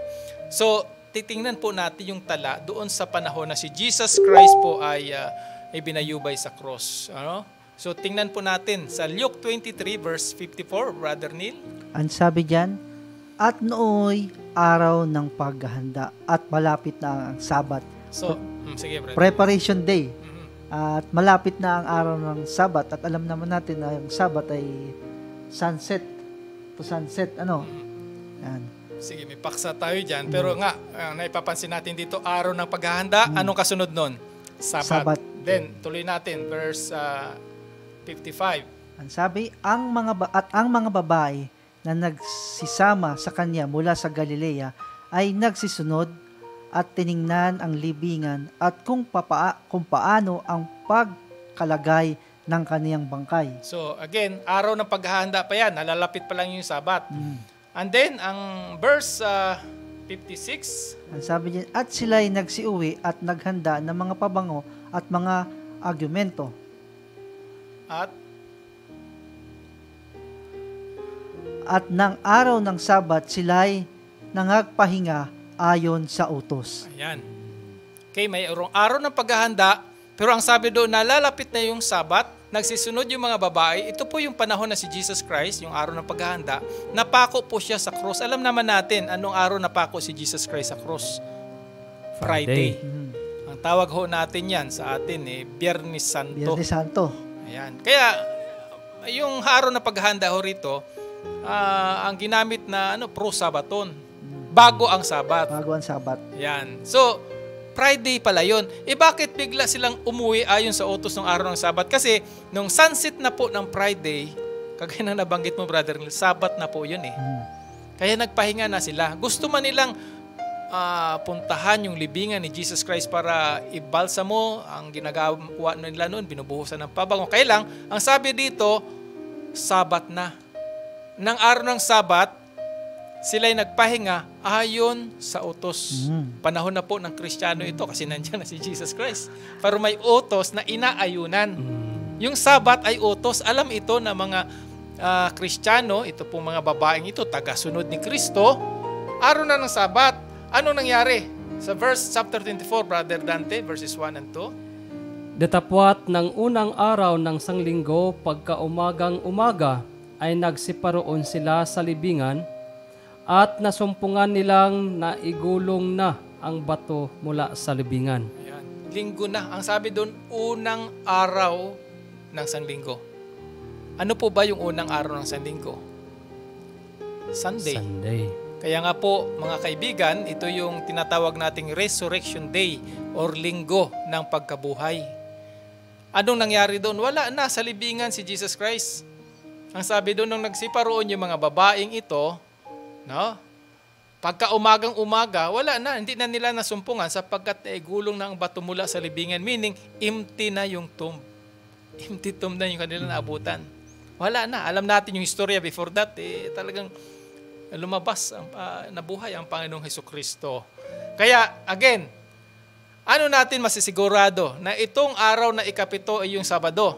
So, titingnan po natin yung tala doon sa panahon na si Jesus Christ po ay, uh, ay binayubay sa cross. Ano? So, tingnan po natin sa Luke twenty-three verse fifty-four, Brother Neil. Ang sabi dyan, at nooy araw ng paghahanda at malapit na ang Sabat. So, mm, sige, brother. Preparation day. Mm-hmm. At malapit na ang araw ng Sabat, at alam naman natin na yung Sabat ay sunset. To sunset, ano? Mm-hmm. Yan. Sige, may paksa tayo diyan, mm-hmm. pero nga uh, naipapansin natin dito araw ng paghahanda, mm-hmm. anong kasunod nun? Sabat. Sabat. Then tuloy natin verse uh, fifty-five. Ang sabi, ang mga at ang mga babae na nagsisama sa kanya mula sa Galilea ay nagsisunod at tiningnan ang libingan at kung, papaa, kung paano ang pagkalagay ng kaniyang bangkay. So again, araw ng paghahanda pa yan, nalalapit pa lang yung Sabat. Mm. And then, ang verse uh, fifty-six. Ang sabi niya, at sila'y nagsiuwi at naghanda ng mga pabango at mga argumento. At At ng araw ng Sabat, sila'y nangagpahinga ayon sa utos. Ayan. Okay, may araw ng paghahanda, pero ang sabi doon, nalalapit na yung Sabat, nagsisunod yung mga babae. Ito po yung panahon na si Jesus Christ, yung araw ng paghahanda, napako po siya sa cross. Alam naman natin, anong araw napako si Jesus Christ sa cross? Friday. Friday. Mm-hmm. Ang tawag ho natin yan sa atin, eh, Biyernes Santo. Biyernes Santo. Ayan. Kaya, yung araw ng paghahanda ho rito, Uh, ang ginamit na ano pro-sabaton. Bago ang Sabat. Bago ang Sabat. Yan. So, Friday pala yun. E bakit bigla silang umuwi ayon sa utos ng araw ng Sabat? Kasi nung sunset na po ng Friday, kagaya na nabanggit mo, brother, Sabat na po yun eh. Kaya nagpahinga na sila. Gusto man nilang uh, puntahan yung libingan ni Jesus Christ para ibalsamo ang ginagawa nila noon, binubuhusan ng pabango. Kaya lang, ang sabi dito, Sabat na. Nang araw ng Sabat, sila'y nagpahinga ayon sa utos. Panahon na po ng Kristiyano ito kasi nandiyan na si Jesus Christ. Pero may utos na inaayunan. Yung Sabat ay utos. Alam ito na mga Uh, Kristiyano, ito pong mga babaeng ito, tagasunod ni Kristo, araw na ng Sabat. Ano nangyari? Sa verse chapter twenty-four, Brother Dante, verses one and two. Datapwat ng unang araw ng sanglinggo, pagkaumagang umaga, ay nagsiparoon sila sa libingan, at nasumpungan nilang naigulong na ang bato mula sa libingan. Ayan. Linggo na. Ang sabi doon, unang araw ng sanglinggo. Ano po ba yung unang araw ng Sanlinggo? Sunday. Sunday. Kaya nga po, mga kaibigan, ito yung tinatawag nating Resurrection Day or Linggo ng Pagkabuhay. Anong nangyari doon? Wala na sa libingan si Jesus Christ. Ang sabi doon, nung nagsiparoon yung mga babaeng ito, no? Pagka umagang umaga, wala na. Hindi na nila nasumpungan sapagkat naigulong na ang bato mula sa libingan. Meaning, empty na yung tomb. Empty tomb na yung kanilang naabutan. Wala na. Alam natin yung historia before that. Eh, talagang lumabas, ang, uh, nabuhay ang Panginoong Hesukristo. Kaya, again, ano natin masisigurado na itong araw na ikapito ay yung Sabado.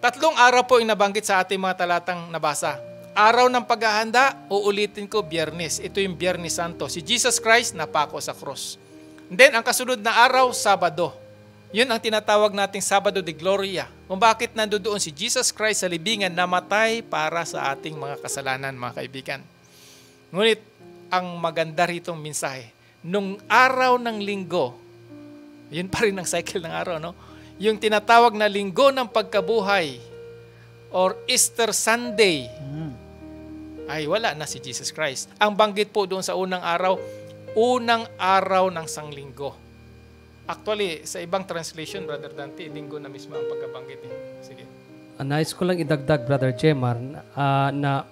Tatlong araw po yung nabanggit sa ating mga talatang nabasa. Araw ng paghahanda, uulitin ko, Biyernes. Ito yung Biyernes Santo. Si Jesus Christ napako sa cross. And then, ang kasunod na araw, Sabado. Yun ang tinatawag nating Sabado de Gloria. Kung bakit nandoon si Jesus Christ sa libingan, namatay para sa ating mga kasalanan, mga kaibigan. Ngunit, ang maganda ritong mensahe, nung araw ng Linggo, yun pa rin ang cycle ng araw, no? Yung tinatawag na Linggo ng Pagkabuhay or Easter Sunday, ay wala na si Jesus Christ. Ang banggit po doon sa unang araw, unang araw ng Sanglinggo. Actually, sa ibang translation, Brother Dante, linggo na mismo ang pagkabanggit. Eh. Sige. Uh, nais ko lang idagdag, Brother Jemar, uh, na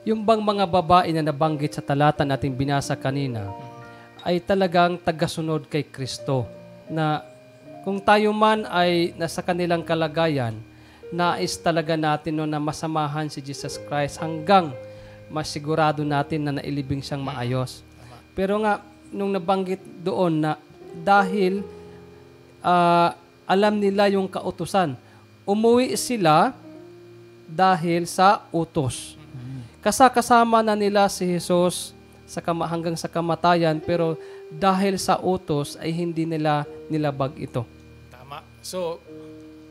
yung bang mga babae na nabanggit sa talata natin binasa kanina ay talagang tagasunod kay Kristo na kung tayo man ay nasa kanilang kalagayan, nais talaga natin no, na masamahan si Jesus Christ hanggang masigurado natin na nailibing siyang maayos. Pero nga, nung nabanggit doon na dahil uh, alam nila yung kautusan. Umuwi sila dahil sa utos. Kasakasama na nila si Jesus sa kama, hanggang sa kamatayan, pero dahil sa utos ay hindi nila nilabag ito. Tama. So,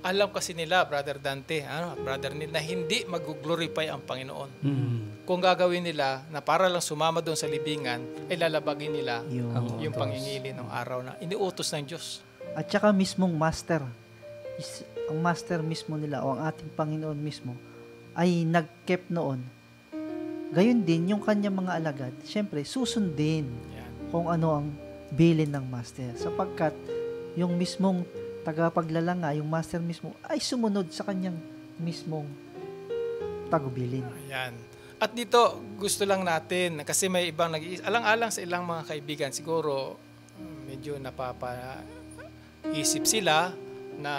alam kasi nila, Brother Dante, ano, brother nila, hindi mag-glorify ang Panginoon. Mm-hmm. Kung gagawin nila na para lang sumama doon sa libingan, ay lalabagin nila yung, yung pangingili ng araw na iniutos ng Diyos. At saka mismong master, is, ang master mismo nila o ang ating Panginoon mismo ay nag-kept noon. Gayun din yung kanyang mga alagad, syempre susundin yan kung ano ang bilin ng master. Sapagkat yung mismong tagapaglalanga, yung master mismo ay sumunod sa kanyang mismong tagubilin. Ayan. At dito, gusto lang natin, kasi may ibang nag-iisip, alang-alang sa ilang mga kaibigan, siguro medyo napapaisip sila na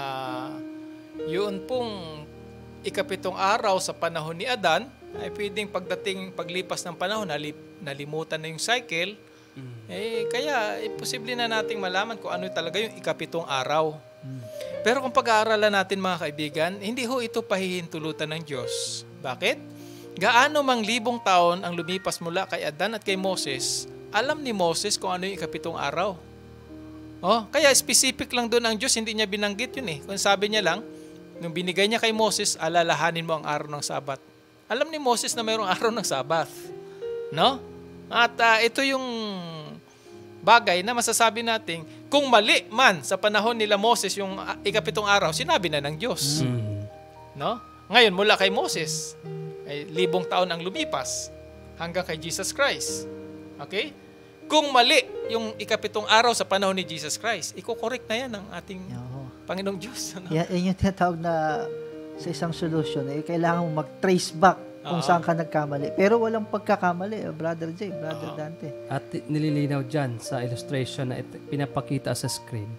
yun pong ikapitong araw sa panahon ni Adan, ay pwedeng pagdating, paglipas ng panahon, nalimutan na yung cycle, mm. eh, kaya imposible na nating malaman kung ano talaga yung ikapitong araw. Mm. Pero kung pag-aaralan natin, mga kaibigan, hindi ho ito pahihintulutan ng Diyos. Bakit? Gaano mang libong taon ang lumipas mula kay Adan at kay Moses, alam ni Moses kung ano yung ikapitong araw. Oh, kaya specific lang doon ang Diyos, hindi niya binanggit yun eh. Kung sabi niya lang, nung binigay niya kay Moses, alalahanin mo ang araw ng Sabat. Alam ni Moses na mayroong araw ng Sabat. No? At uh, ito yung bagay na masasabi natin, kung mali man sa panahon nila Moses yung ikapitong araw, sinabi na ng Diyos. Mm. No? Ngayon, mula kay Moses, ay libong taon ang lumipas hanggang kay Jesus Christ. Okay? Kung mali yung ikapitong araw sa panahon ni Jesus Christ, iko-correct na yan ng ating no. Panginoong Diyos. Ano? Yan, yan yung tinatawag na sa isang solution. Eh, kailangan mo mag-trace back kung uh-huh. saan ka nagkamali. Pero walang pagkakamali, Brother Jay, Brother uh-huh. Dante. At nililinaw dyan sa illustration na pinapakita sa screen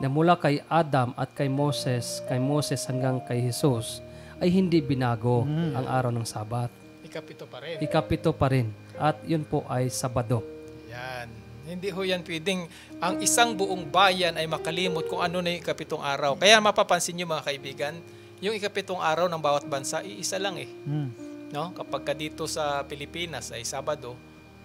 na mula kay Adam at kay Moses, kay Moses hanggang kay Jesus, ay hindi binago hmm. ang araw ng Sabat. Ikapito pa rin. Ikapito pa rin. At yun po ay Sabado. Yan. Hindi ho yan pwedeng ang isang buong bayan ay makalimot kung ano na yung ikapitong araw. Kaya mapapansin nyo mga kaibigan, yung ikapitong araw ng bawat bansa, iisa lang eh. Mm. No? Kapag ka dito sa Pilipinas ay Sabado,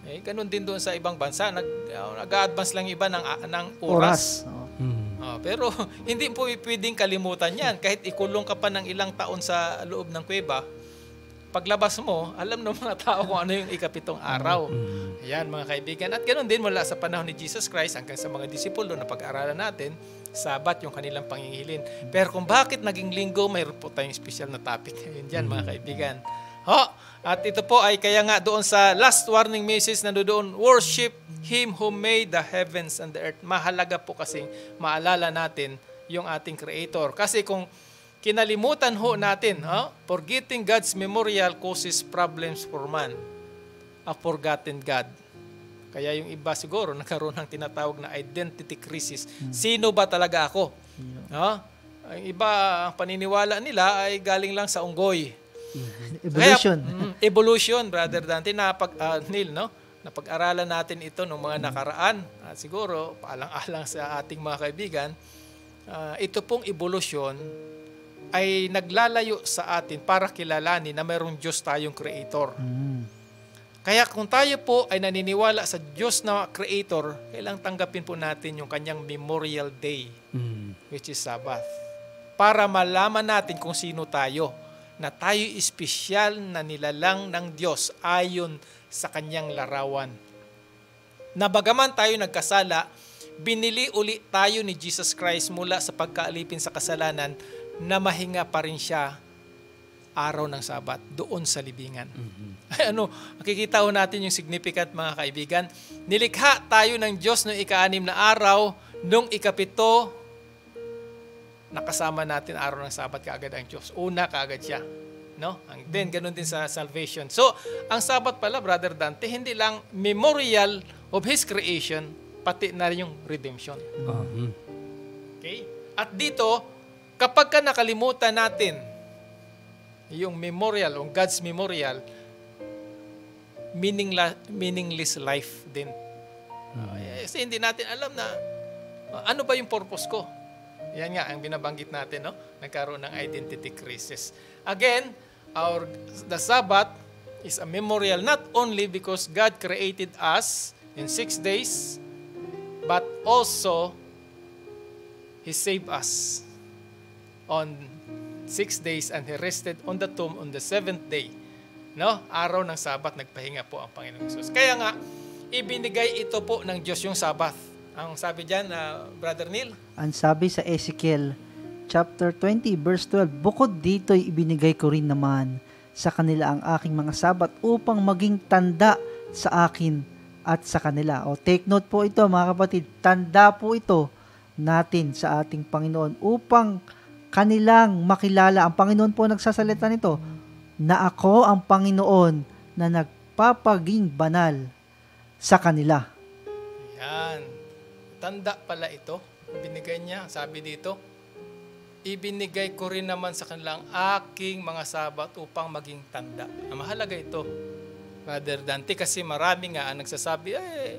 eh, ganun din doon sa ibang bansa. Nag, uh, nag-a-advance lang iba ng, uh, ng oras. oras. Oh. Mm. Uh, pero hindi po pwedeng kalimutan yan. Kahit ikulong ka pa ng ilang taon sa loob ng kuweba, paglabas mo, alam ng mga tao kung ano yung ikapitong araw. Ayan, mga kaibigan. At ganoon din mula sa panahon ni Jesus Christ hanggang sa mga disipulo na pag-aralan natin, Sabat yung kanilang pangingilin. Pero kung bakit naging Linggo, mayroon po tayong special na topic ngayon dyan, mga kaibigan. Oh, at ito po ay kaya nga doon sa last warning message na doon, worship Him who made the heavens and the earth. Mahalaga po kasing maalala natin yung ating Creator. Kasi kung kinalimutan ho natin, huh? Forgetting God's memorial causes problems for man. A forgotten God. Kaya yung iba siguro nagkaroon ng tinatawag na identity crisis. Sino ba talaga ako? Huh? Ang iba, ang paniniwala nila ay galing lang sa unggoy. Evolution. Kaya, mm, evolution, Brother Dante, napag, uh, Neil, no? Napag-aralan natin ito nung mga nakaraan. At siguro, paalang-alang sa ating mga kaibigan, uh, ito pong evolution ay naglalayo sa atin para kilalanin na mayroong Diyos tayong Creator. Mm. Kaya kung tayo po ay naniniwala sa Diyos na Creator, kailangang tanggapin po natin yung kanyang Memorial Day, mm. which is Sabbath. Para malaman natin kung sino tayo, na tayo espesyal na nilalang ng Diyos ayon sa kanyang larawan. Na bagaman tayo nagkasala, binili uli tayo ni Jesus Christ mula sa pagkaalipin sa kasalanan, na mahinga pa rin siya araw ng Sabat doon sa libingan. Mm-hmm. Ay, ano, makikita ho natin yung significant, mga kaibigan. Nilikha tayo ng Diyos noong ika-anim na araw, noong ikapito, nakasama natin araw ng Sabat kaagad ang Diyos. Una kaagad siya. No? And then, ganun din sa salvation. So, ang Sabat pala, Brother Dante, hindi lang memorial of His creation, pati na rin yung redemption. Mm-hmm. Okay? At dito, kapag ka nakalimutan natin yung memorial, yung God's memorial, meaningless, meaningless life din. Okay. Kasi hindi natin alam na ano ba yung purpose ko. Yan nga, ang binabanggit natin, no? Nagkaroon ng identity crisis. Again, our, the Sabbath is a memorial not only because God created us in six days, but also He saved us on six days and He rested on the tomb on the seventh day. No? Araw ng Sabat, nagpahinga po ang Panginoong Jesus. Kaya nga, ibinigay ito po ng Diyos yung Sabat. Ang sabi dyan, uh, Brother Neil? Ang sabi sa Ezekiel chapter twenty, verse twelve, bukod dito'y ibinigay ko rin naman sa kanila ang aking mga Sabat upang maging tanda sa akin at sa kanila. O, take note po ito, mga kapatid. Tanda po ito natin sa ating Panginoon upang kanilang makilala. Ang Panginoon po nagsasalita nito, na ako ang Panginoon na nagpapaging banal sa kanila. Yan. Tanda pala ito. Binigay niya, sabi dito, ibinigay ko rin naman sa kanilang aking mga Sabat upang maging tanda. Mahalaga ito, Brother Dante, kasi marami nga ang nagsasabi, eh,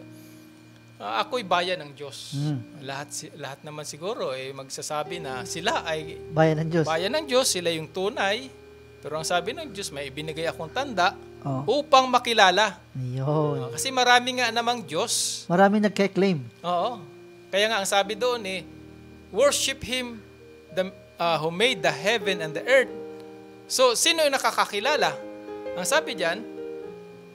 Uh, ako'y bayan ng Diyos. Mm. Lahat lahat naman siguro eh magsasabi na sila ay bayan ng Diyos. Bayan ng Diyos, sila yung tunay. Pero ang sabi ng Diyos, may ibinigay akong tanda oh. upang makilala. Yun. Uh, kasi marami nga namang Diyos. Marami nagke-claim. Oo. Kaya nga ang sabi doon eh, worship Him the, uh, who made the heaven and the earth. So, sino yung nakakakilala? Ang sabi diyan,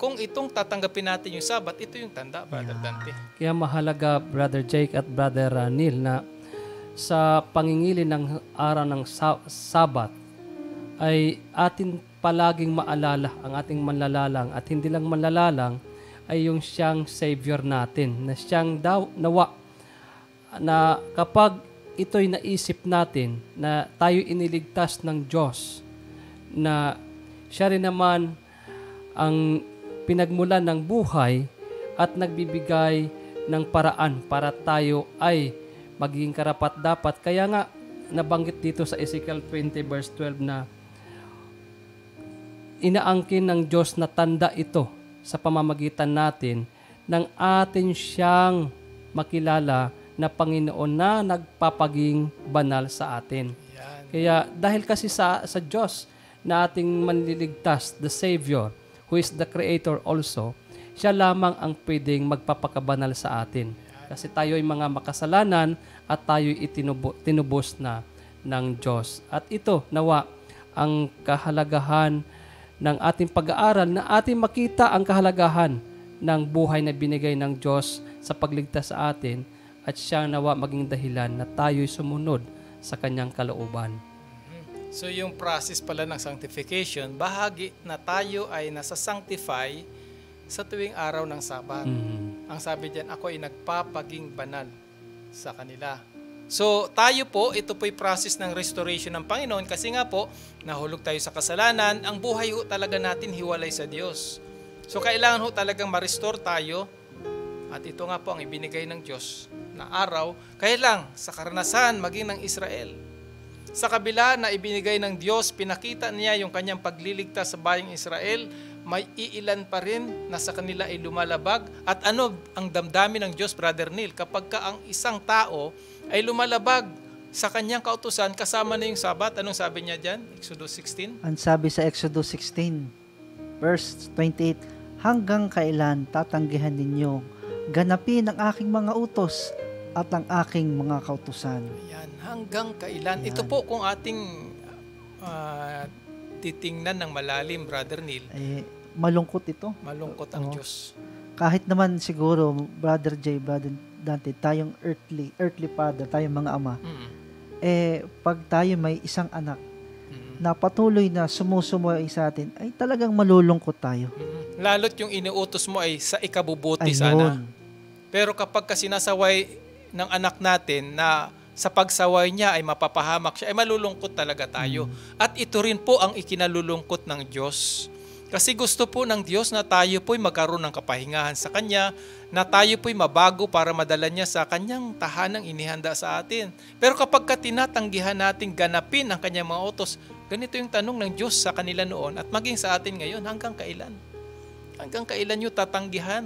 kung itong tatanggapin natin yung Sabat, ito yung tanda, Brother yeah. Dante. Kaya mahalaga, Brother Jake at Brother Neil, na sa pangingilin ng araw ng Sabat ay atin palaging maalala ang ating manlalalang at hindi lang manlalalang ay yung siyang Savior natin, na siyang daw, nawa, na kapag ito'y naisip natin na tayo iniligtas ng Diyos, na siya rin naman ang pinagmulan ng buhay at nagbibigay ng paraan para tayo ay magiging karapat dapat. Kaya nga, nabanggit dito sa Ezekiel twenty verse twelve na inaangkin ng Diyos na tanda ito sa pamamagitan natin ng atin siyang makilala na Panginoon na nagpapaging banal sa atin. Yan. Kaya dahil kasi sa, sa Diyos na ating manliligtas, the Savior, who is the Creator also, siya lamang ang pwedeng magpapakabanal sa atin. Kasi tayo ay mga makasalanan at tayo ay tinubo, tinubos na ng Diyos. At ito, nawa, ang kahalagahan ng ating pag-aaral na ating makita ang kahalagahan ng buhay na binigay ng Diyos sa pagligtas sa atin, at siya nawa maging dahilan na tayo'y sumunod sa kanyang kalooban. So yung process pala ng sanctification, bahagi na tayo ay nasasanctify sa tuwing araw ng Sabat. Mm-hmm. Ang sabi diyan, ako ay nagpapaging banal sa kanila. So tayo po, ito po'y process ng restoration ng Panginoon, kasi nga po, nahulog tayo sa kasalanan, ang buhay ho talaga natin hiwalay sa Diyos. So kailangan ho talagang ma-restore tayo, at ito nga po ang ibinigay ng Diyos na araw, kaya lang sa karanasan maging ng Israel. Sa kabila na ibinigay ng Diyos, pinakita niya yung kanyang pagliligtas sa bayang Israel, may iilan pa rin na sa kanila ay lumalabag. At ano ang damdamin ng Diyos, Brother Neil, kapag ka ang isang tao ay lumalabag sa kanyang kautusan, kasama na yung Sabat? Anong sabi niya dyan? Exodus sixteen? Ang sabi sa Exodus sixteen, verse twenty-eight, hanggang kailan tatanggihan ninyo ganapin ang aking mga utos at ang aking mga kautusan? Ayan, hanggang kailan? Ayan. Ito po kung ating uh, titingnan ng malalim, Brother Neil. Eh, malungkot ito. Malungkot ang o, Diyos. Kahit naman siguro, Brother Jay, Brother Dante, tayong earthly, earthly father, tayong mga ama, mm-hmm. eh, pag tayo may isang anak mm-hmm. na patuloy na sumusumoy sa atin, ay talagang malulungkot tayo. Mm-hmm. Lalo't yung inuutos mo ay sa ikabubuti ay, sana. Yun. Pero kapag kasi nasaway ng anak natin na sa pagsaway niya ay mapapahamak siya, ay malulungkot talaga tayo. Mm-hmm. At ito rin po ang ikinalulungkot ng Diyos. Kasi gusto po ng Diyos na tayo po'y magkaroon ng kapahingahan sa Kanya, na tayo po'y mabago para madala niya sa Kanyang tahanang inihanda sa atin. Pero kapag ka tinatanggihan natin ganapin ang Kanyang mga utos, ganito yung tanong ng Diyos sa kanila noon at maging sa atin ngayon, hanggang kailan? Hanggang kailan niyo tatanggihan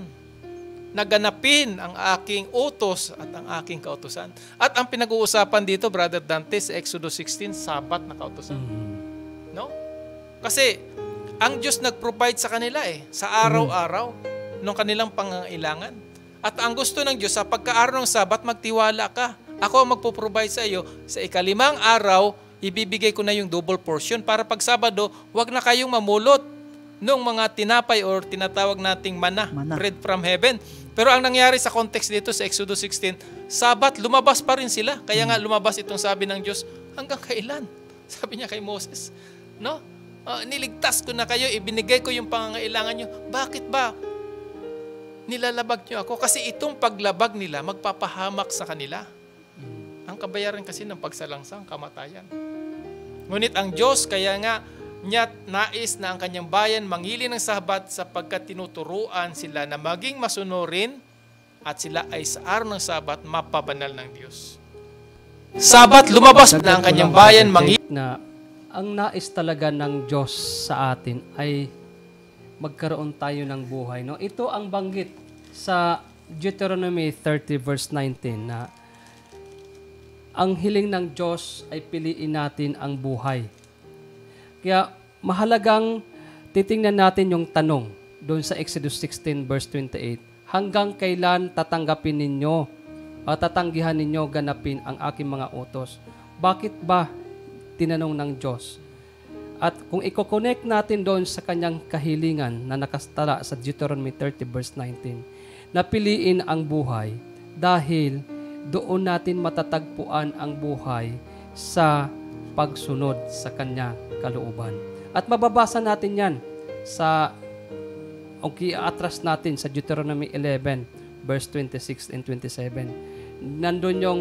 na ganapin ang aking utos at ang aking kautusan? At ang pinag-uusapan dito, Brother Dante, sa Exodus sixteen, Sabat na kautusan. No? Kasi ang Diyos nag-provide sa kanila eh, sa araw-araw ng kanilang pangangailangan. At ang gusto ng Diyos, sa pagka-araw ng Sabat, magtiwala ka. Ako ang magpo-provide sa iyo. Sa ikalimang araw, ibibigay ko na yung double portion para pag Sabado, huwag na kayong mamulot nung mga tinapay or tinatawag nating mana, mana, bread from heaven. Pero ang nangyari sa context dito sa Exodus sixteen, Sabat, lumabas pa rin sila. Kaya nga lumabas itong sabi ng Diyos, hanggang kailan? Sabi niya kay Moses, no? Uh, niligtas ko na kayo, ibinigay ko yung pangangailangan nyo. Bakit ba nilalabag nyo ako? Kasi itong paglabag nila, magpapahamak sa kanila. Ang kabayaran kasi ng pagsalangsang, kamatayan. Ngunit ang Diyos, kaya nga, niya't nais na ang kanyang bayan mangili ng Sabat, sapagkat tinuturuan sila na maging masunurin at sila ay sa araw ng Sabat mapabanal ng Diyos. Sabat, lumabas na ang kanyang bayan mangili. Na ang nais talaga ng Diyos sa atin ay magkaroon tayo ng buhay. No? Ito ang banggit sa Deuteronomy thirty verse nineteen na ang hiling ng Diyos ay piliin natin ang buhay. Kaya mahalagang titingnan natin yung tanong doon sa Exodus sixteen verse twenty-eight. Hanggang kailan tatanggapin ninyo o tatanggihan ninyo ganapin ang aking mga utos? Bakit ba tinanong ng Diyos? At kung i-connect natin doon sa kanyang kahilingan na nakastala sa Deuteronomy thirty verse nineteen, napiliin ang buhay dahil doon natin matatagpuan ang buhay sa pagsunod sa kanya kalooban. At mababasa natin yan sa Ang kiatras natin sa Deuteronomy eleven, verse twenty-six and twenty-seven. Nandun yung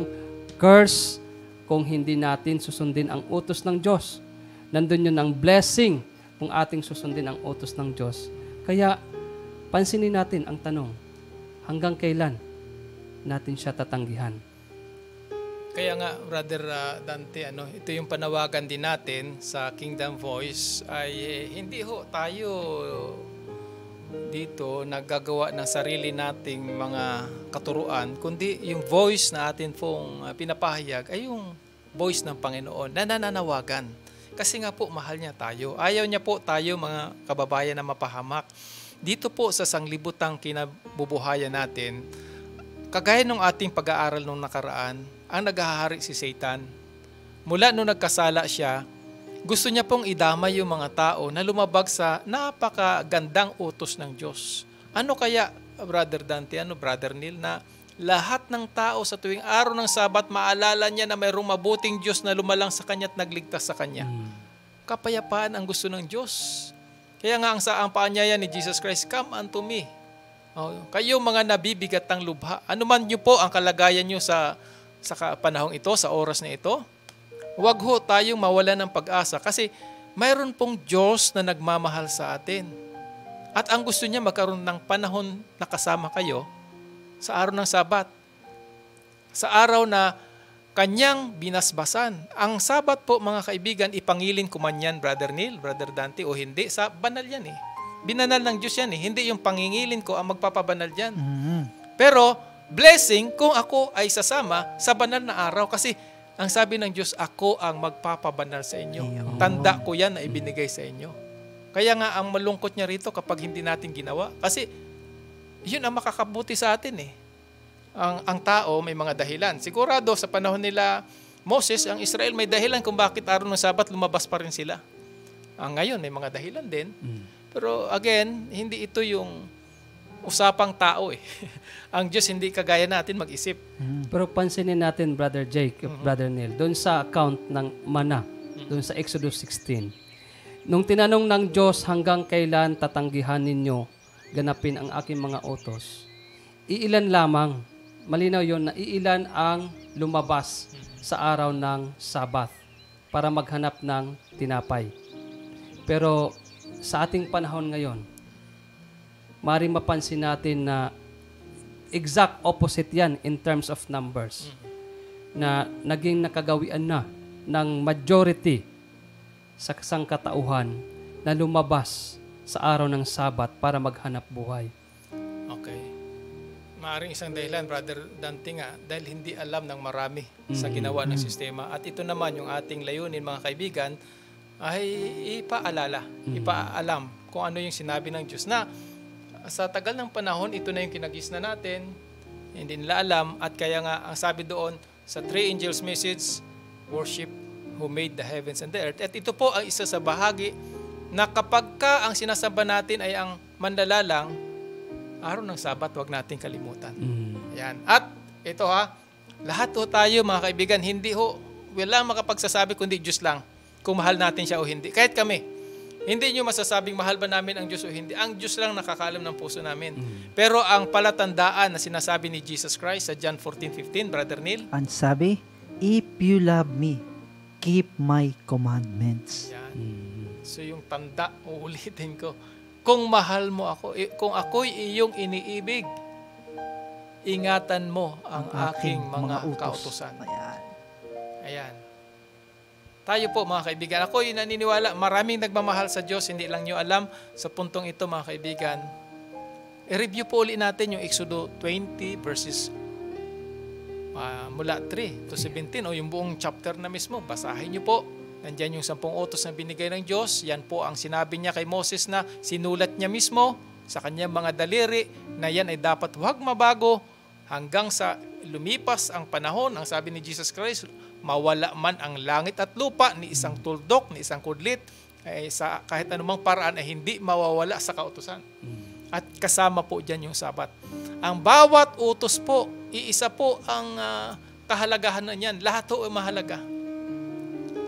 curse kung hindi natin susundin ang utos ng Diyos. Nandun yun ang blessing kung ating susundin ang utos ng Diyos. Kaya, pansinin natin ang tanong, hanggang kailan natin siya tatanggihan? Kaya nga, Brother uh, Dante, ano, ito yung panawagan din natin sa Kingdom Voice ay eh, hindi ho tayo dito naggagawa ng sarili nating mga katuruan, kundi yung voice na atin pong uh, pinapahayag ay yung voice ng Panginoon na nananawagan. Kasi nga po, mahal niya tayo. Ayaw niya po tayo, mga kababayan, na mapahamak. Dito po sa sanglibutang kinabubuhayan natin, kagaya ng ating pag-aaral nung nakaraan, ang naghahari si Satan. Mula nung nagkasala siya, gusto niya pong idama yung mga tao na lumabag sa napakagandang utos ng Diyos. Ano kaya, Brother Dante, ano, Brother Neil, na lahat ng tao sa tuwing araw ng Sabat, maalala niya na mayroong mabuting Diyos na lumalang sa kanya at nagligtas sa kanya. Kapayapaan ang gusto ng Diyos. Kaya nga ang saang paanyaya ni Jesus Christ, "Come unto me." Oh, kayo mga nabibigat ng lubha, anuman niyo po ang kalagayan niyo sa, sa panahong ito, sa oras na ito, huwag ho tayong mawala ng pag-asa kasi mayroon pong Diyos na nagmamahal sa atin. At ang gusto niya magkaroon ng panahon na kasama kayo sa araw ng Sabat. Sa araw na kanyang binasbasan. Ang Sabat po, mga kaibigan, ipangilin kumanyan, Brother Neil, Brother Dante, o hindi, sa banal yan eh. Binanal ng Diyos yan eh. Hindi yung pangingilin ko ang magpapabanal dyan. Mm-hmm. Pero blessing kung ako ay sasama sa banal na araw kasi ang sabi ng Diyos, ako ang magpapabanal sa inyo. Mm-hmm. Tanda ko yan na ibinigay sa inyo. Kaya nga ang malungkot niya rito kapag hindi natin ginawa kasi yun ang makakabuti sa atin eh. Ang, ang tao may mga dahilan. Sigurado sa panahon nila Moses, ang Israel may dahilan kung bakit araw ng Sabat lumabas pa rin sila. Ang ngayon may mga dahilan din. Mm-hmm. Pero again, hindi ito yung usapang tao eh. Ang Diyos hindi kagaya natin mag-isip. Mm. Pero pansinin natin, Brother Jake, mm-hmm. Brother Neil, doon sa account ng mana, doon sa Exodus sixteen. Nung tinanong ng Diyos hanggang kailan tatanggihan ninyo ganapin ang aking mga utos, iilan lamang, malinaw yon na iilan ang lumabas sa araw ng Sabat para maghanap ng tinapay. Pero sa ating panahon ngayon, maaaring mapansin natin na exact opposite yan in terms of numbers, na naging nakagawian na ng majority sa sangkatauhan na lumabas sa araw ng Sabat para maghanap buhay. Okay. Maaaring isang dahilan, Brother Dante nga, dahil hindi alam ng marami mm-hmm. sa ginawa ng sistema. At ito naman yung ating layunin, mga kaibigan, ay ipaalala, ipaalam kung ano yung sinabi ng Diyos na sa tagal ng panahon, ito na yung kinagisna natin, hindi nila alam. At kaya nga, ang sabi doon sa Three Angels Message, worship who made the heavens and the earth. At ito po ang isa sa bahagi na kapag ka ang sinasamba natin ay ang mandalalang, araw ng Sabat, huwag natin kalimutan. Mm. Ayan. At ito ha, lahat ho tayo mga kaibigan, hindi ho, wala makapagsasabi kundi Diyos lang kung mahal natin siya o hindi. Kahit kami, hindi nyo masasabing mahal ba namin ang Diyos o hindi. Ang Diyos lang nakakaalam ng puso namin. Mm. Pero ang palatandaan na sinasabi ni Jesus Christ sa John fourteen fifteen, Brother Neil? Ang sabi, if you love me, keep my commandments. Mm. So yung tanda, uulitin ko, kung mahal mo ako, kung ako'y iyong iniibig, ingatan mo ang, ang aking, aking mga, mga kautusan. Ayan. Ayan. Tayo po mga kaibigan, ako'y naniniwala, maraming nagmamahal sa Diyos, hindi lang nyo alam. Sa puntong ito mga kaibigan, i-review po ulit natin yung Exodus twenty verses mula three to seventeen o yung buong chapter na mismo. Basahin nyo po, nandyan yung sampung utos na binigay ng Diyos. Yan po ang sinabi niya kay Moses na sinulat niya mismo sa kanyang mga daliri na yan ay dapat huwag mabago hanggang sa lumipas ang panahon. Ang sabi ni Jesus Christ, mawala man ang langit at lupa, ni isang tuldok, ni isang kudlit, eh, sa kahit anumang paraan ay hindi mawawala sa kautusan. At kasama po dyan yung Sabat. Ang bawat utos po, iisa po ang uh, kahalagahan na niyan. Lahat po ay mahalaga.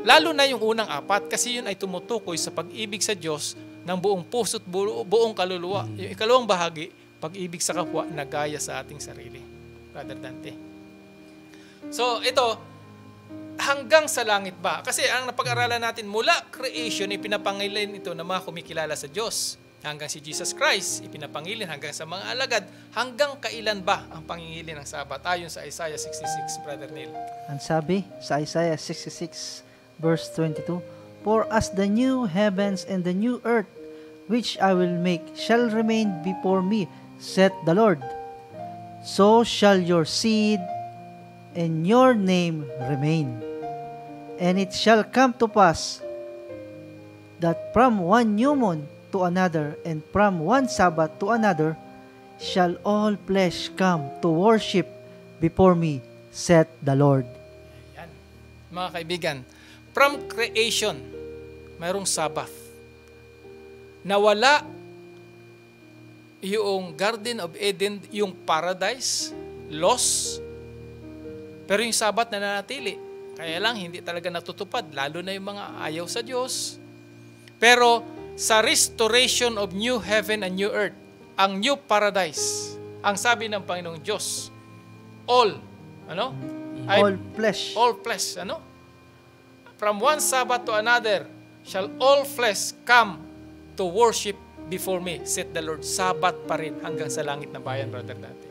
Lalo na yung unang apat kasi yun ay tumutukoy sa pag-ibig sa Diyos ng buong puso't buong kaluluwa. Mm. Yung ikalawang bahagi, pag-ibig sa kapwa na gaya sa ating sarili. Brother Dante. So, ito, hanggang sa langit ba? Kasi ang napag-aralan natin mula creation, ipinapangilan ito ng mga kumikilala sa Diyos. Hanggang si Jesus Christ, ipinapangilin hanggang sa mga alagad. Hanggang kailan ba ang pangingilin ng Sabat? Ayon sa Isaiah sixty-six, Brother Neil. Ang sabi sa Isaiah sixty-six, verse twenty-two, "For as the new heavens and the new earth, which I will make, shall remain before me, saith the Lord, so shall your seed and your name remain. And it shall come to pass that from one new moon to another, and from one Sabbath to another, shall all flesh come to worship before me, saith the Lord." Ayan. Mga kaibigan, from creation, mayroong Sabbath. Nawala yung Garden of Eden, yung paradise, lost, pero yung Sabbath na nanatili. Kaya lang, hindi talaga natutupad, lalo na yung mga ayaw sa Diyos. Pero, sa restoration of new heaven and new earth, ang new paradise, ang sabi ng Panginoong Diyos, all, ano? All I, flesh. All flesh, ano? From one Sabbath to another, shall all flesh come to worship before me, said the Lord. Sabbath pa rin hanggang sa langit na bayan, brother natin.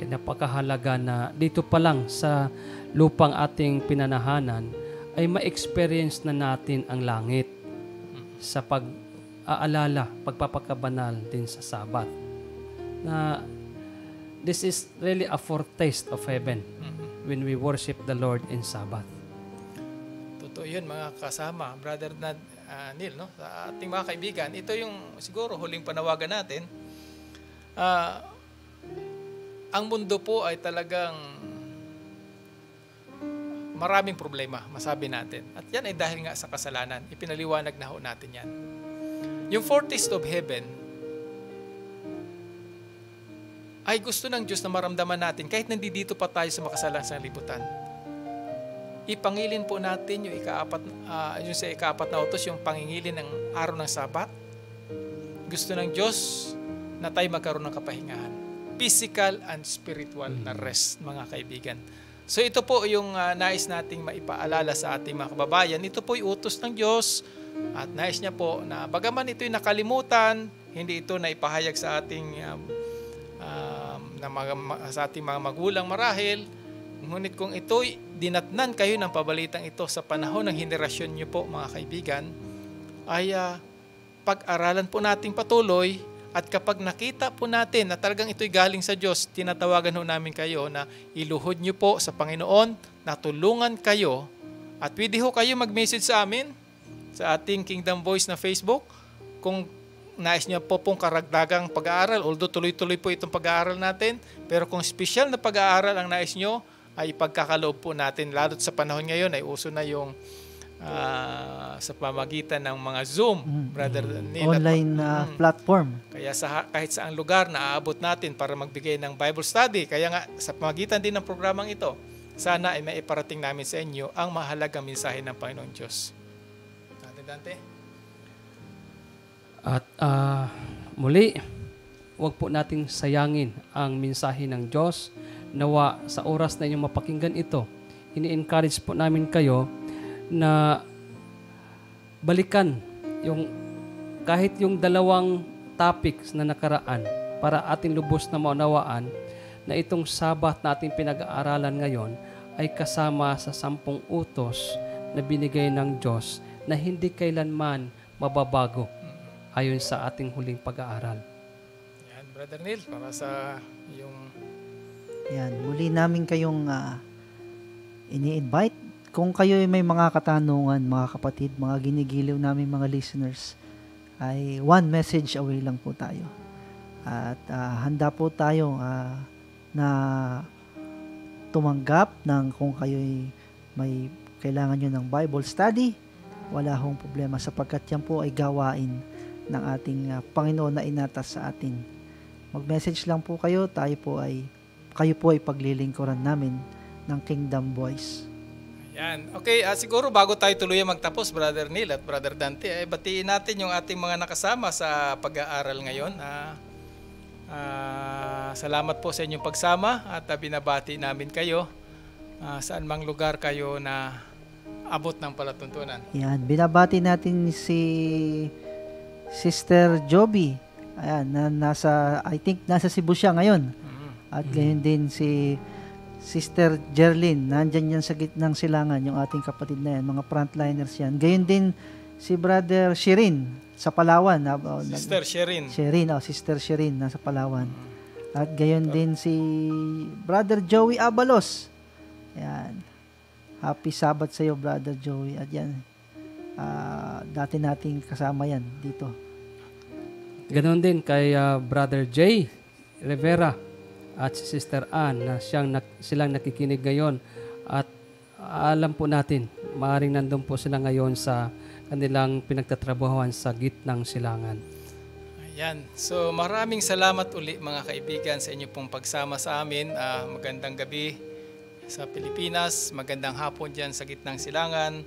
Kaya napakahalaga na dito pa lang sa lupang ating pinanahanan, ay ma-experience na natin ang langit sa pag aalala, pagpapakabanal din sa Sabat. Na this is really a foretaste of heaven mm-hmm. when we worship the Lord in Sabat. Totoo yun mga kasama, Brother uh, Neil, no? Sa ating mga kaibigan, ito yung siguro huling panawagan natin. Uh, ang mundo po ay talagang maraming problema, masabi natin. At yan ay dahil nga sa kasalanan. Ipinaliwanag na ho natin yan. Yung foretaste of heaven ay gusto ng Diyos na maramdaman natin kahit nandito pa tayo sa makasalanan sa libutan. Ipangilin po natin yung ikaapat, uh, yung sa ikaapat na utos, yung pangingilin ng araw ng Sabat. Gusto ng Diyos na tayo magkaroon ng kapahingahan. Physical and spiritual na rest, mga kaibigan. So ito po yung uh, nais nating maipaalala sa ating mga kababayan. Ito po yung utos ng Diyos. At nais niya po na bagaman ito'y nakalimutan, hindi ito na ipahayag sa ating, um, um, na mga, sa ating mga magulang marahil. Ngunit kung ito'y dinatnan kayo ng pabalitang ito sa panahon ng henerasyon niyo po mga kaibigan, ay uh, pag-aralan po nating patuloy at kapag nakita po natin na talagang ito'y galing sa Diyos, tinatawagan ho namin kayo na iluhod niyo po sa Panginoon, natulungan kayo at pwede ho kayo mag-message sa amin sa ating Kingdom Voice na Facebook. Kung nais niyo po pong karagdagang pag-aaral, although tuloy-tuloy po itong pag-aaral natin, pero kung special na pag-aaral ang nais niyo, ay pagkakaloob po natin. Lalo't sa panahon ngayon ay uso na yung uh, sa pamagitan ng mga Zoom, mm-hmm. brother, online uh, platform. Kaya sa, kahit saang lugar naaabot natin para magbigay ng Bible study. Kaya nga sa pamagitan din ng programang ito, sana ay maiparating namin sa inyo ang mahalagang mensahe ng Panginoon Diyos. Dante. At uh, muli, huwag po nating sayangin ang mensahe ng Diyos. Nawa sa oras na inyong mapakinggan ito, ini-encourage po namin kayo na balikan yung kahit yung dalawang topics na nakaraan para ating lubos na maunawaan na itong Sabat na ating pinag-aaralan ngayon ay kasama sa sampung utos na binigay ng Diyos na hindi kailanman mababago ayon sa ating huling pag-aaral. Yan, Brother Neil, para sa yung... Yan, muli namin kayong uh, ini-invite. Kung kayo may mga katanungan, mga kapatid, mga ginigiliw namin mga listeners, ay one message away lang po tayo. At uh, handa po tayo uh, na tumanggap ng kung kayo may kailangan nyo ng Bible study. Wala hong problema sapagkat yan po ay gawain ng ating uh, Panginoon na inatas sa atin. Mag-message lang po kayo, tayo po ay, kayo po ay paglilingkuran namin ng Kingdom Boys. Yan. Okay, uh, siguro bago tayo tuluyan magtapos, Brother Neil at Brother Dante, eh, batiin natin yung ating mga nakasama sa pag-aaral ngayon. Uh, uh, salamat po sa inyong pagsama at uh, binabati namin kayo uh, saan mang lugar kayo na abot ng palatuntunan. Yan, binabati natin si Sister Joby. Ayan, na, nasa, I think nasa Cebu siya ngayon. Mm-hmm. At ganyan din si Sister Jerlyn, nandyan yan sa gitnang silangan, yung ating kapatid na yan, mga frontliners yan. Ganyan din si Brother Shirin sa Palawan. Oh, Sister Shirin. Shirin, oh, Sister Shirin, nasa Palawan. At ganyan din si Brother Joey Abalos. Ayan. Happy Sabbath sa iyo, Brother Joey. At yan, uh, dati nating kasama yan dito. Ganoon din kay uh, Brother Jay Rivera at si Sister Ann na siyang na, silang nakikinig ngayon. At alam po natin, maaaring nandun po sila ngayon sa kanilang pinagtatrabahoan sa gitnang silangan. Ayan. So maraming salamat uli mga kaibigan sa inyo pong pagsama sa amin. Uh, magandang gabi sa Pilipinas. Magandang hapon dyan sa gitnang silangan.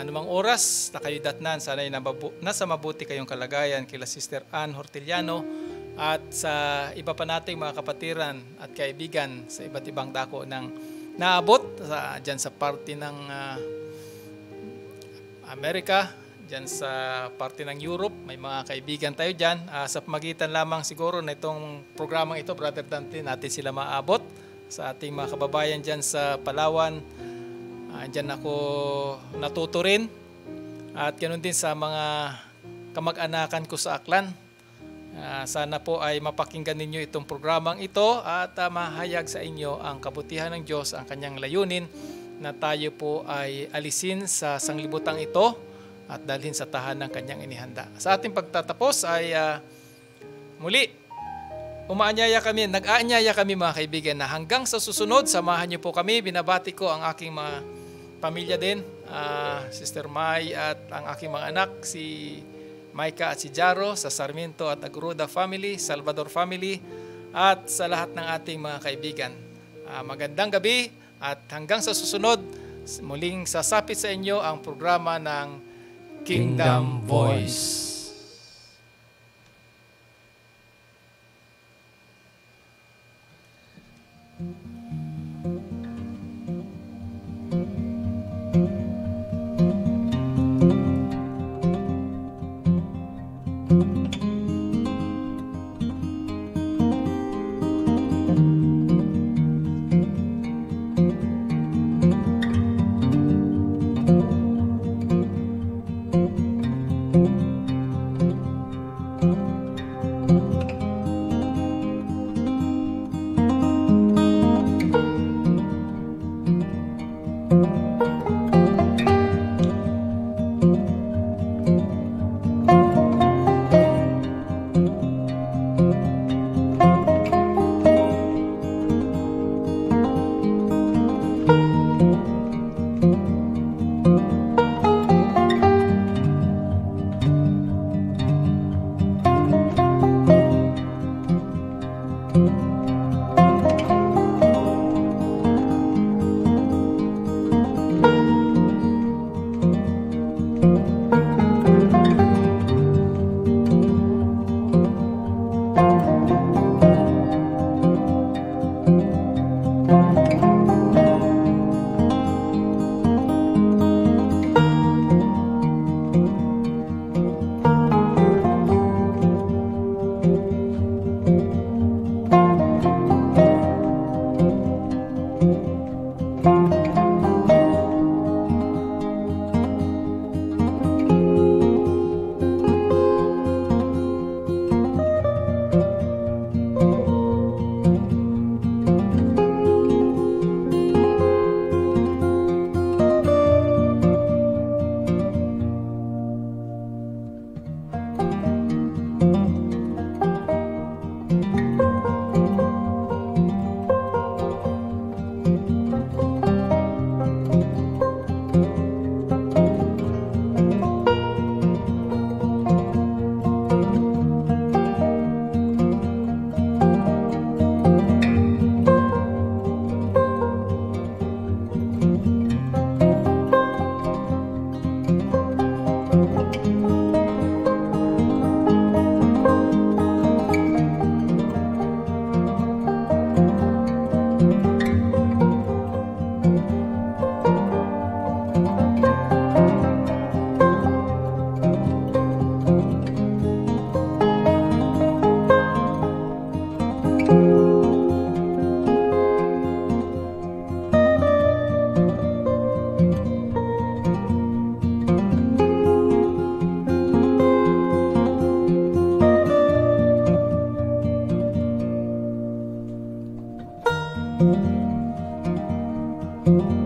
Anumang oras na kayo datnan, sana'y nasa mabuti kayong kalagayan kila Sister Ann Hortiliano at sa iba pa nating mga kapatiran at kaibigan sa iba't ibang dako ng naabot sa, dyan sa parte ng uh, Amerika, dyan sa parte ng Europe, may mga kaibigan tayo dyan. Uh, sa pamagitan lamang siguro na itong programang ito, Brother Dante, natin sila maabot sa ating mga kababayan dyan sa Palawan. Diyan ako natuto rin at ganoon din sa mga kamag-anakan ko sa Aklan. Uh, sana po ay mapakinggan ninyo itong programang ito at uh, mahayag sa inyo ang kabutihan ng Diyos, ang kanyang layunin na tayo po ay alisin sa sanglibutang ito at dalhin sa tahan ng kanyang inihanda. Sa ating pagtatapos ay uh, muli. Umaanyaya kami, nag-aanyaya kami mga kaibigan na hanggang sa susunod, samahan niyo po kami. Binabati ko ang aking mga pamilya din, uh, Sister Mai at ang aking mga anak, si Micah at si Jaro, sa Sarmiento at Agruda family, Salvador family, at sa lahat ng ating mga kaibigan. Uh, magandang gabi at hanggang sa susunod, muling sasapit sa inyo ang programa ng Kingdom Voice. Thank you. Thank you.